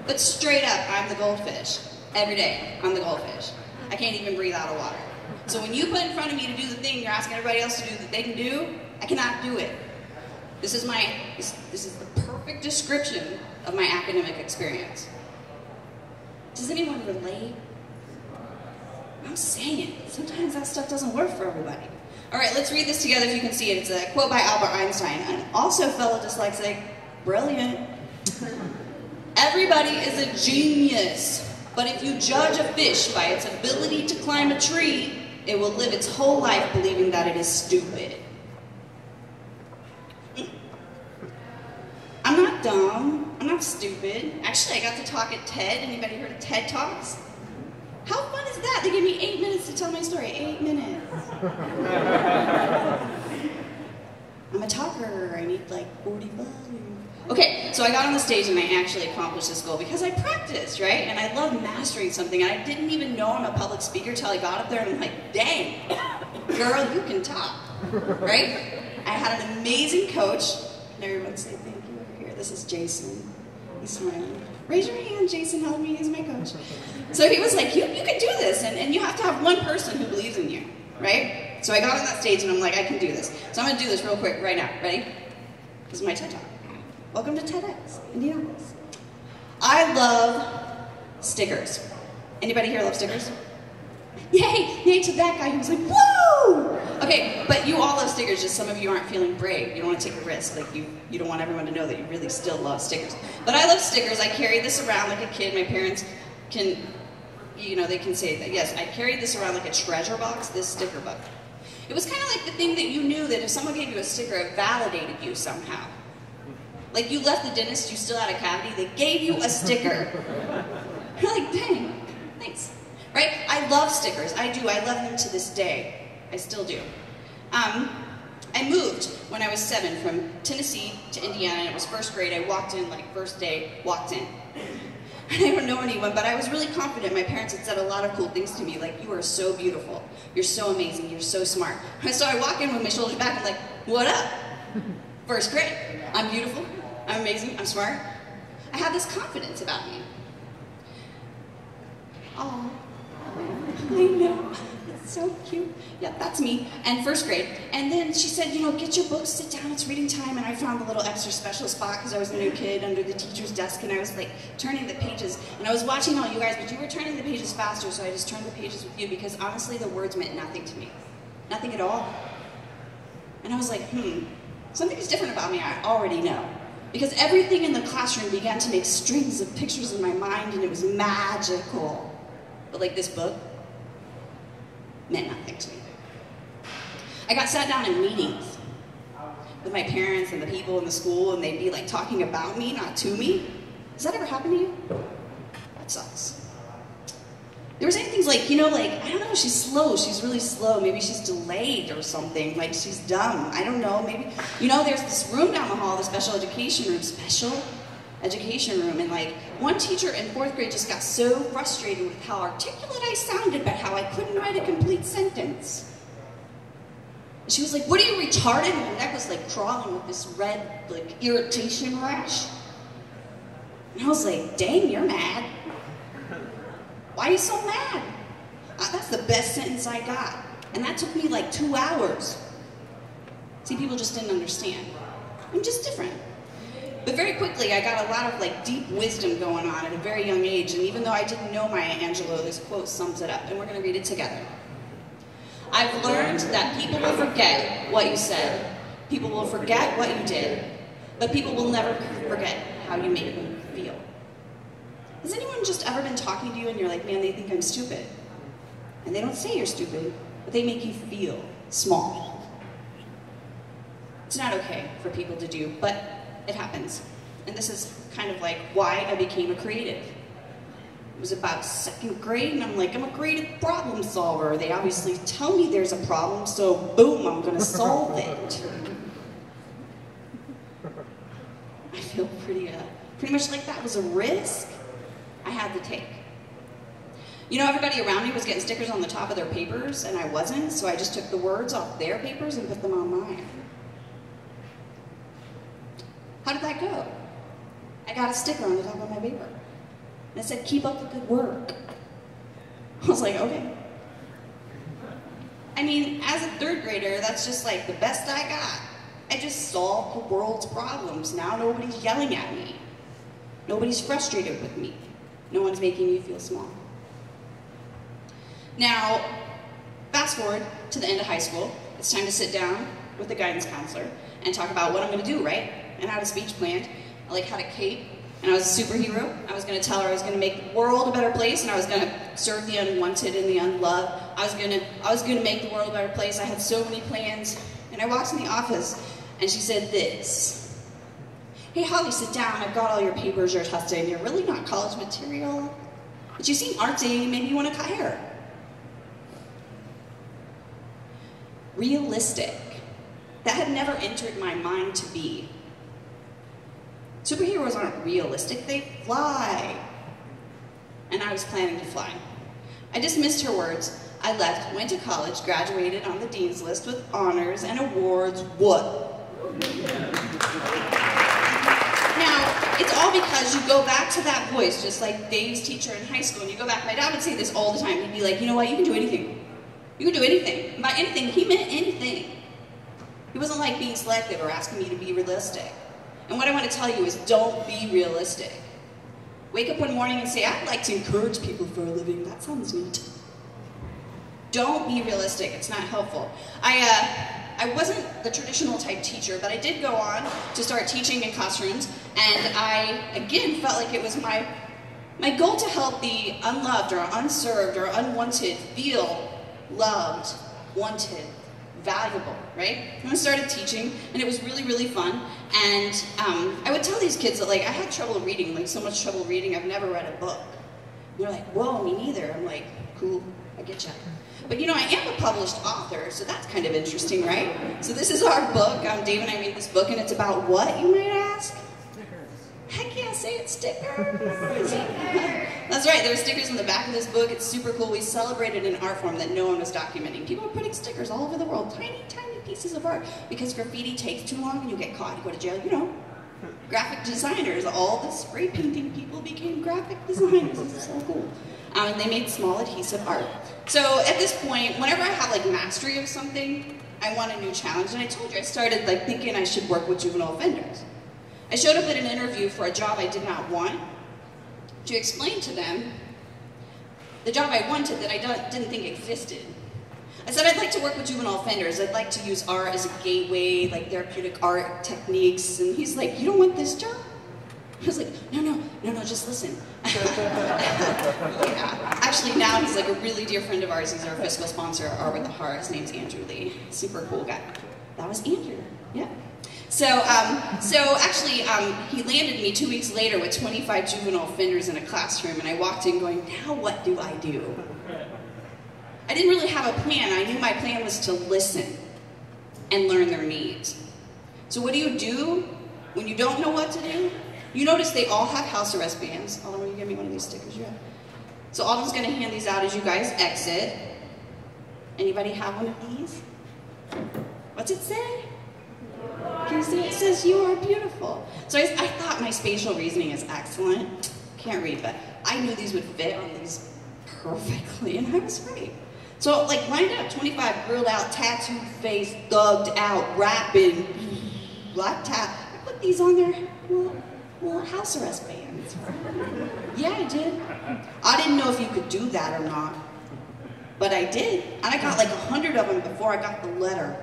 But straight up, I'm the goldfish. Every day, I'm the goldfish. I can't even breathe out of water. So when you put in front of me to do the thing you're asking everybody else to do that they can do, I cannot do it. This is my, this is the perfect description of my academic experience. Does anyone relate? I'm saying, sometimes that stuff doesn't work for everybody. All right, let's read this together if you can see it. It's a quote by Albert Einstein, and also fellow dyslexic, brilliant. Everybody is a genius, but if you judge a fish by its ability to climb a tree, it will live its whole life believing that it is stupid. I'm not dumb, I'm not stupid. Actually, I got to talk at TED. Anybody heard of TED Talks? How fun is that? They gave me 8 minutes to tell my story, 8 minutes. I'm a talker, I need like 45. Okay, so I got on the stage and I actually accomplished this goal because I practiced, right? And I love mastering something, and I didn't even know I'm a public speaker till I got up there and I'm like, dang, girl, you can talk, right? I had an amazing coach, and everyone say thank you. This is Jason. He's smiling. Raise your hand, Jason, help me, he's my coach. So he was like, you can do this, and you have to have one person who believes in you, right? So I got on that stage and I'm like, I can do this. So I'm gonna do this real quick right now, ready? This is my TED Talk. Welcome to TEDx, Indianapolis. I love stickers. Anybody here love stickers? Yay, yay to that guy who was like, woo! Okay, but you all love stickers, just some of you aren't feeling brave. You don't want to take a risk, like you don't want everyone to know that you really still love stickers. But I love stickers, I carry this around like a kid. My parents can, you know, they can say that. Yes, I carried this around like a treasure box, this sticker book. It was kind of like the thing that you knew that if someone gave you a sticker, it validated you somehow. Like you left the dentist, you still had a cavity, they gave you a sticker. You're like, dang, thanks. Right? I love stickers. I do. I love them to this day. I still do. I moved when I was 7 from Tennessee to Indiana, and it was first grade. I walked in, like first day, walked in. And I don't know anyone, but I was really confident. My parents had said a lot of cool things to me, like, you are so beautiful. You're so amazing. You're so smart. And so I walk in with my shoulders back and like, what up? First grade. I'm beautiful. I'm amazing. I'm smart. I have this confidence about me. Oh. I know, it's so cute. Yeah, that's me, and first grade. And then she said, you know, get your books, sit down, it's reading time, and I found the little extra special spot because I was a new kid under the teacher's desk, and I was like turning the pages, and I was watching all you guys, but you were turning the pages faster, so I just turned the pages with you because honestly the words meant nothing to me. Nothing at all. And I was like, something's different about me, I already know. Because everything in the classroom began to make strings of pictures in my mind, and it was magical. But like this book, meant nothing to me. I got sat down in meetings with my parents and the people in the school, and they'd be like talking about me, not to me. Has that ever happened to you? That sucks. There were saying things like, you know, like, I don't know, she's slow, she's really slow, maybe she's delayed or something, like she's dumb, I don't know, maybe, you know, there's this room down the hall, the special education room, and like one teacher in fourth grade just got so frustrated with how articulate I sounded but how I couldn't write a complete sentence. And she was like, what are you, retarded? And my neck was like crawling with this red like irritation rash. And I was like, dang, you're mad. Why are you so mad? That's the best sentence I got. And that took me like 2 hours. See, people just didn't understand. I'm just different. But very quickly, I got a lot of like deep wisdom going on at a very young age, and even though I didn't know Maya Angelou, this quote sums it up, and we're going to read it together. I've learned that people will forget what you said, people will forget what you did, but people will never forget how you made them feel. Has anyone just ever been talking to you and you're like, man, they think I'm stupid? And they don't say you're stupid, but they make you feel small. It's not okay for people to do, but it happens. And this is kind of like why I became a creative. It was about second grade, and I'm like, I'm a creative problem solver. They obviously tell me there's a problem, so boom, I'm gonna solve it. I feel pretty pretty much like that was a risk I had to take. You know, everybody around me was getting stickers on the top of their papers, and I wasn't, so I just took the words off their papers and put them on mine. How did that go? I got a sticker on the top of my paper. And it said, keep up the good work. I was like, okay. I mean, as a third grader, that's just like the best I got. I just solved the world's problems. Now nobody's yelling at me. Nobody's frustrated with me. No one's making me feel small. Now, fast forward to the end of high school. It's time to sit down with the guidance counselor and talk about what I'm gonna do, right? And I had a speech planned. I like had a cape, and I was a superhero. I was gonna tell her I was gonna make the world a better place, and I was gonna serve the unwanted and the unloved. I was gonna make the world a better place. I had so many plans. And I walked in the office, and she said this. Hey, Holly, sit down. I've got all your papers, you're tested, and you're really not college material. But you seem artsy, maybe you wanna cut hair. Realistic. That had never entered my mind to be. Superheroes aren't realistic, they fly. And I was planning to fly. I dismissed her words. I left, went to college, graduated on the dean's list with honors and awards. What? Now, it's all because you go back to that voice, just like Dave's teacher in high school, and you go back. My dad would say this all the time. He'd be like, you know what, you can do anything. You can do anything. And by anything, he meant anything. He wasn't like being selective or asking me to be realistic. And what I want to tell you is don't be realistic. Wake up one morning and say, I'd like to encourage people for a living. That sounds neat. Don't be realistic, it's not helpful. I wasn't the traditional type teacher, but I did go on to start teaching in classrooms, and I, again, felt like it was my goal to help the unloved or unserved or unwanted feel loved, wanted, valuable, right? And I started teaching, and it was really, really fun, and I would tell these kids that, like, I had trouble reading, like, so much trouble reading, I've never read a book. And they're like, whoa, me neither. I'm like, cool, I get you. But you know, I am a published author, so that's kind of interesting, right? So this is our book. Dave and I made this book, and it's about what, you might ask? Stickers. Heck yeah, say it, stickers. That's right, there were stickers in the back of this book. It's super cool. We celebrated an art form that no one was documenting. People are putting stickers all over the world, tiny, tiny pieces of art, because graffiti takes too long and you get caught, you go to jail, you know. Graphic designers, all the spray painting people became graphic designers. It's so cool. And they made small adhesive art. So at this point, whenever I have like mastery of something, I want a new challenge. And I told you, I started like thinking I should work with juvenile offenders. I showed up at an interview for a job I did not want to explain to them the job I wanted that I didn't think existed. I said, I'd like to work with juvenile offenders. I'd like to use art as a gateway, like therapeutic art techniques. And he's like, you don't want this job? I was like, no, just listen. Yeah. Actually, now he's like a really dear friend of ours. He's our fiscal sponsor, Art with the Heart. His name's Andrew Lee. Super cool guy. That was Andrew, yeah. So actually, he landed me 2 weeks later with 25 juvenile offenders in a classroom, and I walked in going, now what do I do? I didn't really have a plan. I knew my plan was to listen and learn their needs. So what do? When you don't know what to do? You notice they all have house arrest bands. Alden, will you give me one of these stickers? Yeah. So Alden's gonna hand these out as you guys exit. Anybody have one of these? What's it say? Can you see it? It says, you are beautiful. So I thought my spatial reasoning is excellent. Can't read, but I knew these would fit on these perfectly, and I was right. So like lined up 25 grilled out, tattooed face, thugged out, rapping, laptop. I put these on there. Well, house arrest bands. Yeah, I did. I didn't know if you could do that or not, but I did. And I got like 100 of them before I got the letter.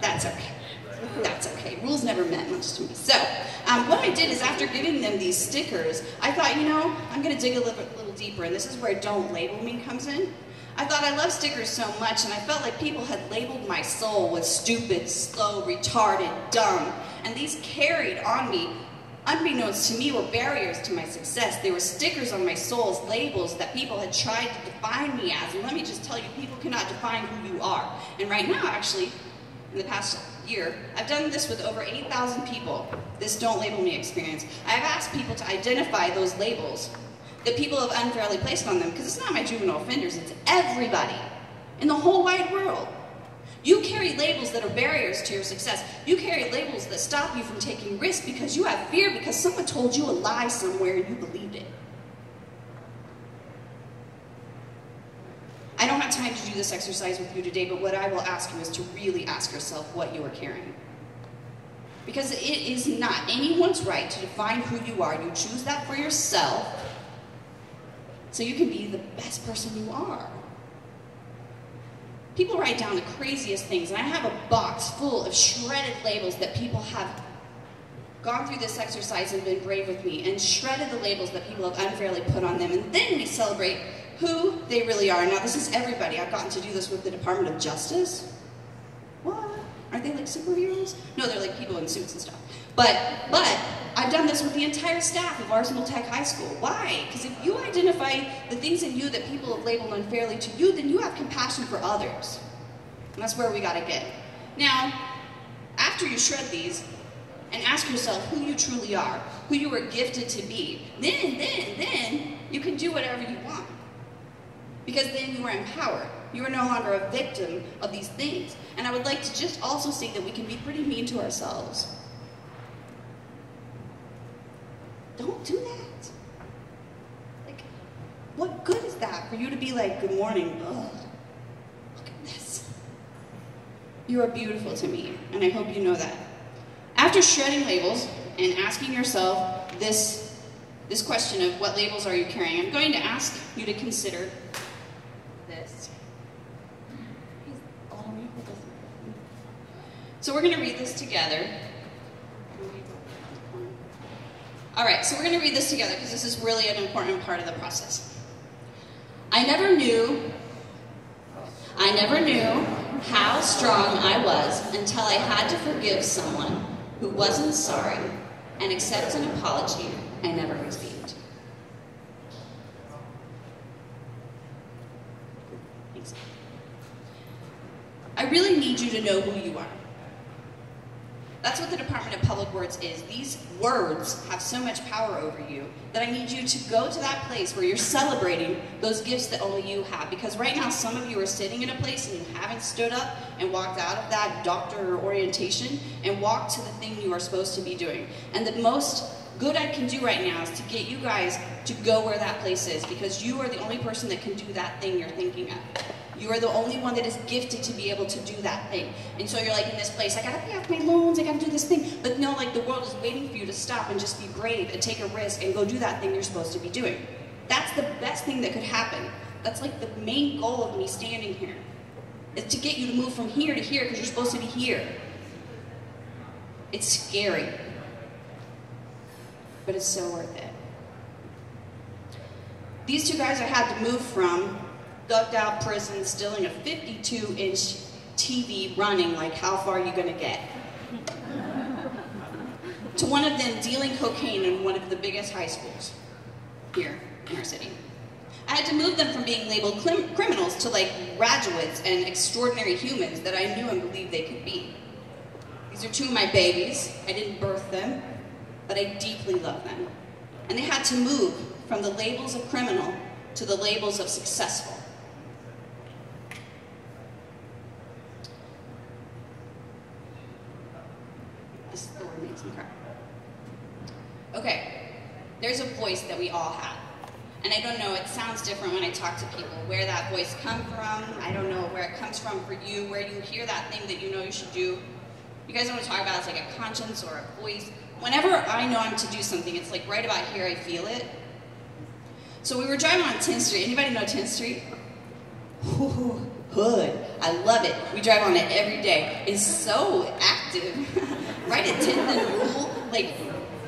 That's okay. That's okay. Rules never meant much to me. So, what I did is after giving them these stickers, I thought, you know, I'm going to dig a little deeper, and this is where Don't Label Me comes in. I thought I love stickers so much, and I felt like people had labeled my soul with stupid, slow, retarded, dumb. And these carried on me, unbeknownst to me, were barriers to my success. They were stickers on my soul's labels that people had tried to define me as. And let me just tell you, people cannot define who you are. And right now, actually, in the past year, I've done this with over 8,000 people, this Don't Label Me experience. I've asked people to identify those labels that people have unfairly placed on them, because it's not my juvenile offenders, it's everybody in the whole wide world. You carry labels that are barriers to your success. You carry labels that stop you from taking risks because you have fear because someone told you a lie somewhere and you believed it. I don't have time to do this exercise with you today, but what I will ask you is to really ask yourself what you are carrying. Because it is not anyone's right to define who you are. You choose that for yourself so you can be the best person you are. People write down the craziest things, and I have a box full of shredded labels that people have gone through this exercise and been brave with me, and shredded the labels that people have unfairly put on them, and then we celebrate who they really are. Now this is everybody. I've gotten to do this with the Department of Justice. What? Aren't they like superheroes? No, they're like people in suits and stuff. But I've done this with the entire staff of Arsenal Tech High School. Why? Because if you identify the things in you that people have labeled unfairly to you, then you have compassion for others. And that's where we gotta get. Now, after you shred these, and ask yourself who you truly are, who you were gifted to be, then you can do whatever you want. Because then you are empowered. You are no longer a victim of these things. And I would like to just also say that we can be pretty mean to ourselves. Don't do that. Like, what good is that for you to be like, good morning, ugh, look at this. You are beautiful to me, and I hope you know that. After shredding labels and asking yourself this question of what labels are you carrying, I'm going to ask you to consider this. So we're gonna read this together. All right, so we're gonna read this together because this is really an important part of the process. I never knew how strong I was until I had to forgive someone who wasn't sorry and accept an apology I never received. Thanks. I really need you to know who you are. That's what the Department of Public Words is. These words have so much power over you that I need you to go to that place where you're celebrating those gifts that only you have. Because right now, some of you are sitting in a place and you haven't stood up and walked out of that doctor orientation and walked to the thing you are supposed to be doing. And the most good I can do right now is to get you guys to go where that place is, because you are the only person that can do that thing you're thinking of. You are the only one that is gifted to be able to do that thing. And so you're like in this place, I gotta pay off my loans, I gotta do this thing. But no, like the world is waiting for you to stop and just be brave and take a risk and go do that thing you're supposed to be doing. That's the best thing that could happen. That's like the main goal of me standing here, is to get you to move from here to here because you're supposed to be here. It's scary, but it's so worth it. These two guys I had to move from ducked out prison, still in a 52-inch TV running, like how far are you gonna get? To one of them dealing cocaine in one of the biggest high schools here in our city. I had to move them from being labeled criminals to like graduates and extraordinary humans that I knew and believed they could be. These are two of my babies. I didn't birth them, but I deeply love them. And they had to move from the labels of criminal to the labels of successful. Okay, there's a voice that we all have. And I don't know, it sounds different when I talk to people, where that voice comes from. I don't know where it comes from for you, where you hear that thing that you know you should do. You guys want to talk about it's like a conscience or a voice. Whenever I know I'm to do something, it's like right about here I feel it. So we were driving on 10th Street. Anybody know 10th Street? Ooh, hood. I love it. We drive on it every day. It's so active. Right at 10th and Rule. Like,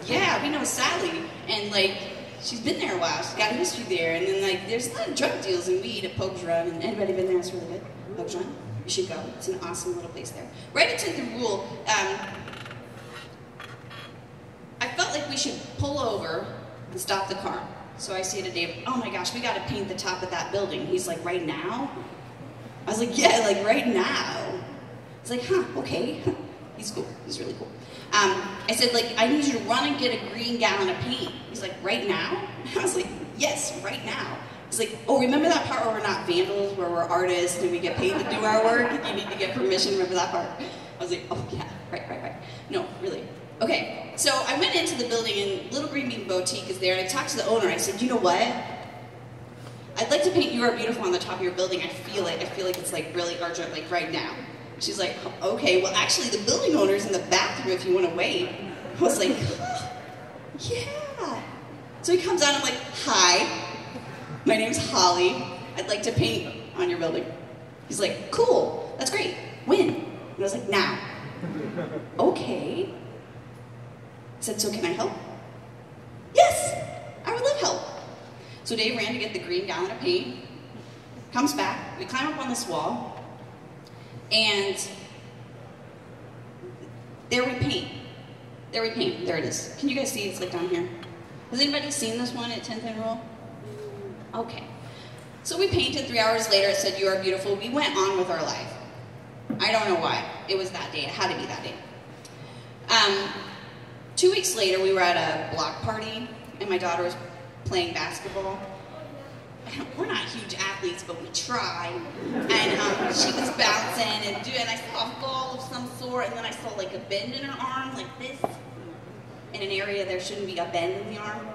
yeah, we know Sally. And like, she's been there a while. She's got history there. And then like, there's a lot of drug deals and weed at Pope's Run. And anybody been there? It's really good. Pope's Run. You should go. It's an awesome little place there. Right at 10th and Rule, I felt like we should pull over and stop the car. So I say to Dave, oh my gosh, we gotta paint the top of that building. He's like, right now? I was like, yeah, like right now. He's like, huh, okay. He's cool. He's really cool. I said, like, I need you to run and get a green gallon of paint. He's like, right now? I was like, yes, right now. He's like, oh, remember that part where we're not vandals, where we're artists and we get paid to do our work? You need to get permission, remember that part? I was like, oh, yeah, right. No, really. Okay, so I went into the building and Little Green Bean Boutique is there. And I talked to the owner. I said, you know what? I'd like to paint You Are Beautiful on the top of your building. I feel it. I feel like it's like really urgent, like right now. She's like, okay, well, actually, the building owner's in the bathroom if you want to wait. I was like, oh, yeah. So he comes out, I'm like, hi, my name's Holly. I'd like to paint on your building. He's like, cool, that's great, when? And I was like, now. Okay. I said, so can I help? Yes, I would love help. So Dave ran to get the green gallon of paint, comes back, we climb up on this wall, and there we paint, there it is. Can you guys see it's like down here? Has anybody seen this one at 10th and Roll? Okay. So we painted, 3 hours later it said You Are Beautiful. We went on with our life. I don't know why, it was that day, it had to be that day. 2 weeks later we were at a block party and my daughter was playing basketball. We're not huge athletes, but we try. And she was bouncing and doing, and I saw a fall of some sort, and then I saw like a bend in her arm, like this, in an area there shouldn't be a bend in the arm.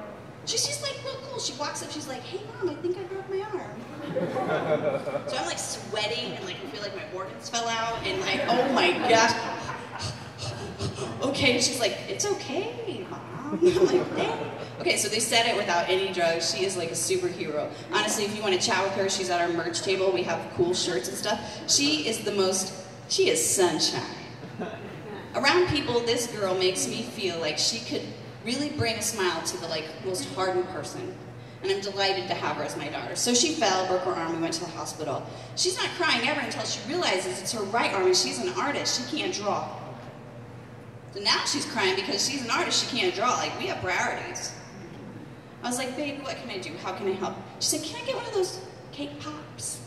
She's just like real cool. She walks up, she's like, hey mom, I think I broke my arm. So I'm like sweating, and like I feel like my organs fell out, and like, oh my gosh. Okay, she's like, it's okay, mom. I'm like, dang. Okay, so they said it without any drugs. She is like a superhero. Honestly, if you want to chat with her, she's at our merch table. We have cool shirts and stuff. She is sunshine. Around people, this girl makes me feel like she could really bring a smile to the like most hardened person. And I'm delighted to have her as my daughter. So she fell, broke her arm, we went to the hospital. She's not crying ever until she realizes it's her right arm and she's an artist, she can't draw. So now she's crying because she's an artist, she can't draw, like we have priorities. I was like, babe, what can I do? How can I help? She said, can I get one of those cake pops?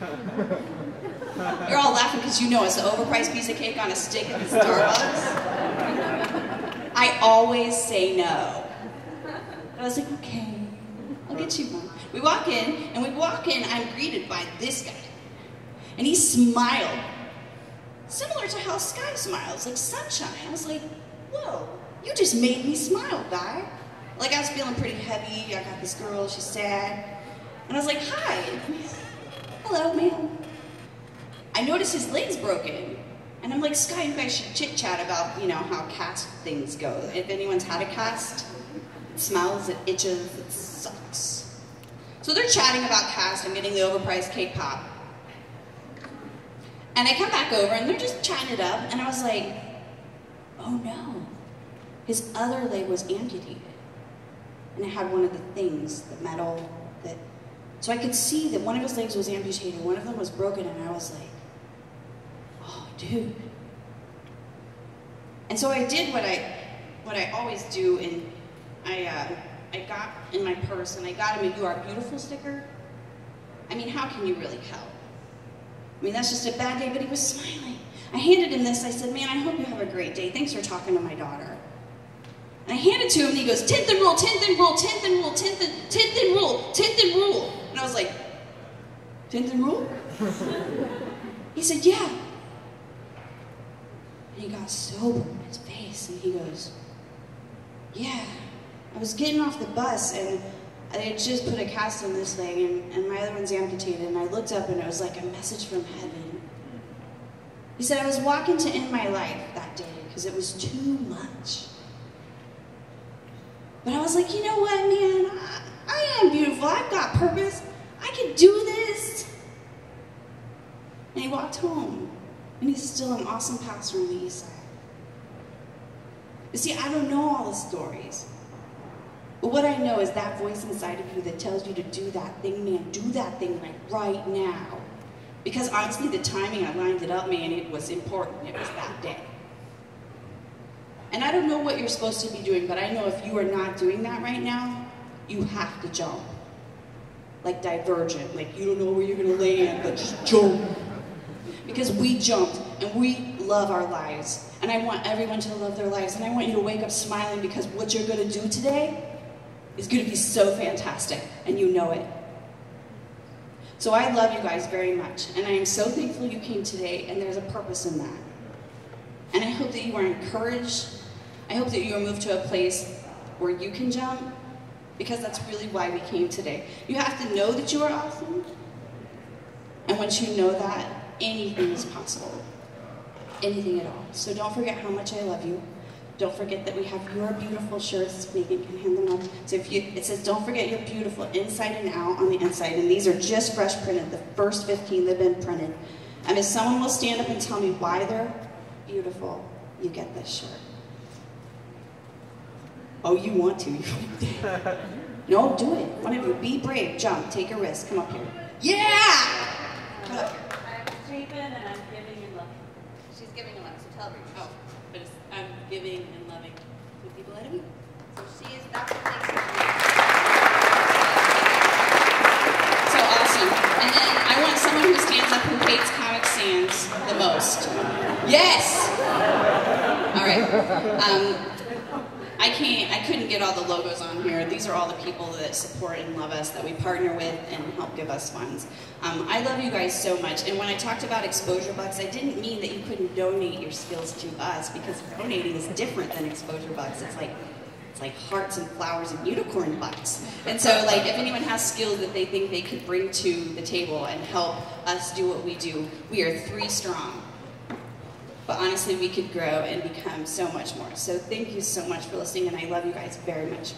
You're all laughing because you know it's an overpriced piece of cake on a stick at the Starbucks. I always say no. I was like, okay, I'll get you one. We walk in, I'm greeted by this guy. And he smiled, similar to how Sky smiles, like sunshine. I was like, whoa, you just made me smile, guy. Like I was feeling pretty heavy, I got this girl, she's sad. And I was like, hi, hello ma'am. I noticed his leg's broken. And I'm like, Sky, you guys should chit chat about, you know, how cast things go. If anyone's had a cast, it smells, it itches, it sucks. So they're chatting about cast, I'm getting the overpriced cake pop. And I come back over and they're just chatting it up and I was like, oh no, his other leg was amputated. And it had one of the things, the metal, that, so I could see that one of his legs was amputated, one of them was broken, and I was like, oh, dude. And so I did what I always do, and I got in my purse, and I got him a You Are Beautiful sticker. I mean, how can you really help? I mean, that's just a bad day, but he was smiling. I handed him this, I said, man, I hope you have a great day. Thanks for talking to my daughter. And I handed it to him and he goes, 10th and Rule, 10th and Rule, 10th and Rule, 10th and Rule, 10th and Rule. And I was like, 10th and Rule? He said, yeah. And he got sober in his face and he goes, yeah, I was getting off the bus and I had just put a cast on this leg and my other one's amputated and I looked up and it was like a message from heaven. He said, I was walking to end my life that day because it was too much. But I was like, you know what, man, I am beautiful, I've got purpose, I can do this. And he walked home, and he's still an awesome pastor on the East Side. You see, I don't know all the stories, but what I know is that voice inside of you that tells you to do that thing, man, do that thing like right now. Because honestly, the timing, I lined it up, man, it was important, it was that day. And I don't know what you're supposed to be doing, but I know if you are not doing that right now, you have to jump. Like Divergent, like you don't know where you're gonna land, but just jump. Because we jumped and we love our lives, and I want everyone to love their lives, and I want you to wake up smiling because what you're going to do today is going to be so fantastic, and you know it. So I love you guys very much, and I am so thankful you came today, and there's a purpose in that. And I hope that you are encouraged. I hope that you are moved to a place where you can jump, because that's really why we came today. You have to know that you are awesome, and once you know that, anything is possible. Anything at all. So don't forget how much I love you. Don't forget that we have your beautiful shirts. Megan can hand them up. So if you, it says, don't forget you're beautiful inside and out on the inside. And these are just fresh printed, the first 15 that have been printed. And if someone will stand up and tell me why they're beautiful, you get this shirt. Oh, you want to. No, do it. One of you. Be brave. Jump. Take a risk. Come up here. Yeah! Come up here. And I'm giving and loving. She's giving and loving, so tell her. Oh, but it's, I'm giving and loving to the people at me. So she is, that's what makes her. So awesome. And then I want someone who stands up who hates Comic Sans the most. Yes! All right. I couldn't get all the logos on here. These are all the people that support and love us, that we partner with and help give us funds. I love you guys so much. And when I talked about exposure bucks, I didn't mean that you couldn't donate your skills to us, because donating is different than exposure bucks. It's like hearts and flowers and unicorn bucks. And so like if anyone has skills that they think they could bring to the table and help us do what we do, we are 3 strong. But honestly, we could grow and become so much more. So thank you so much for listening, and I love you guys very much.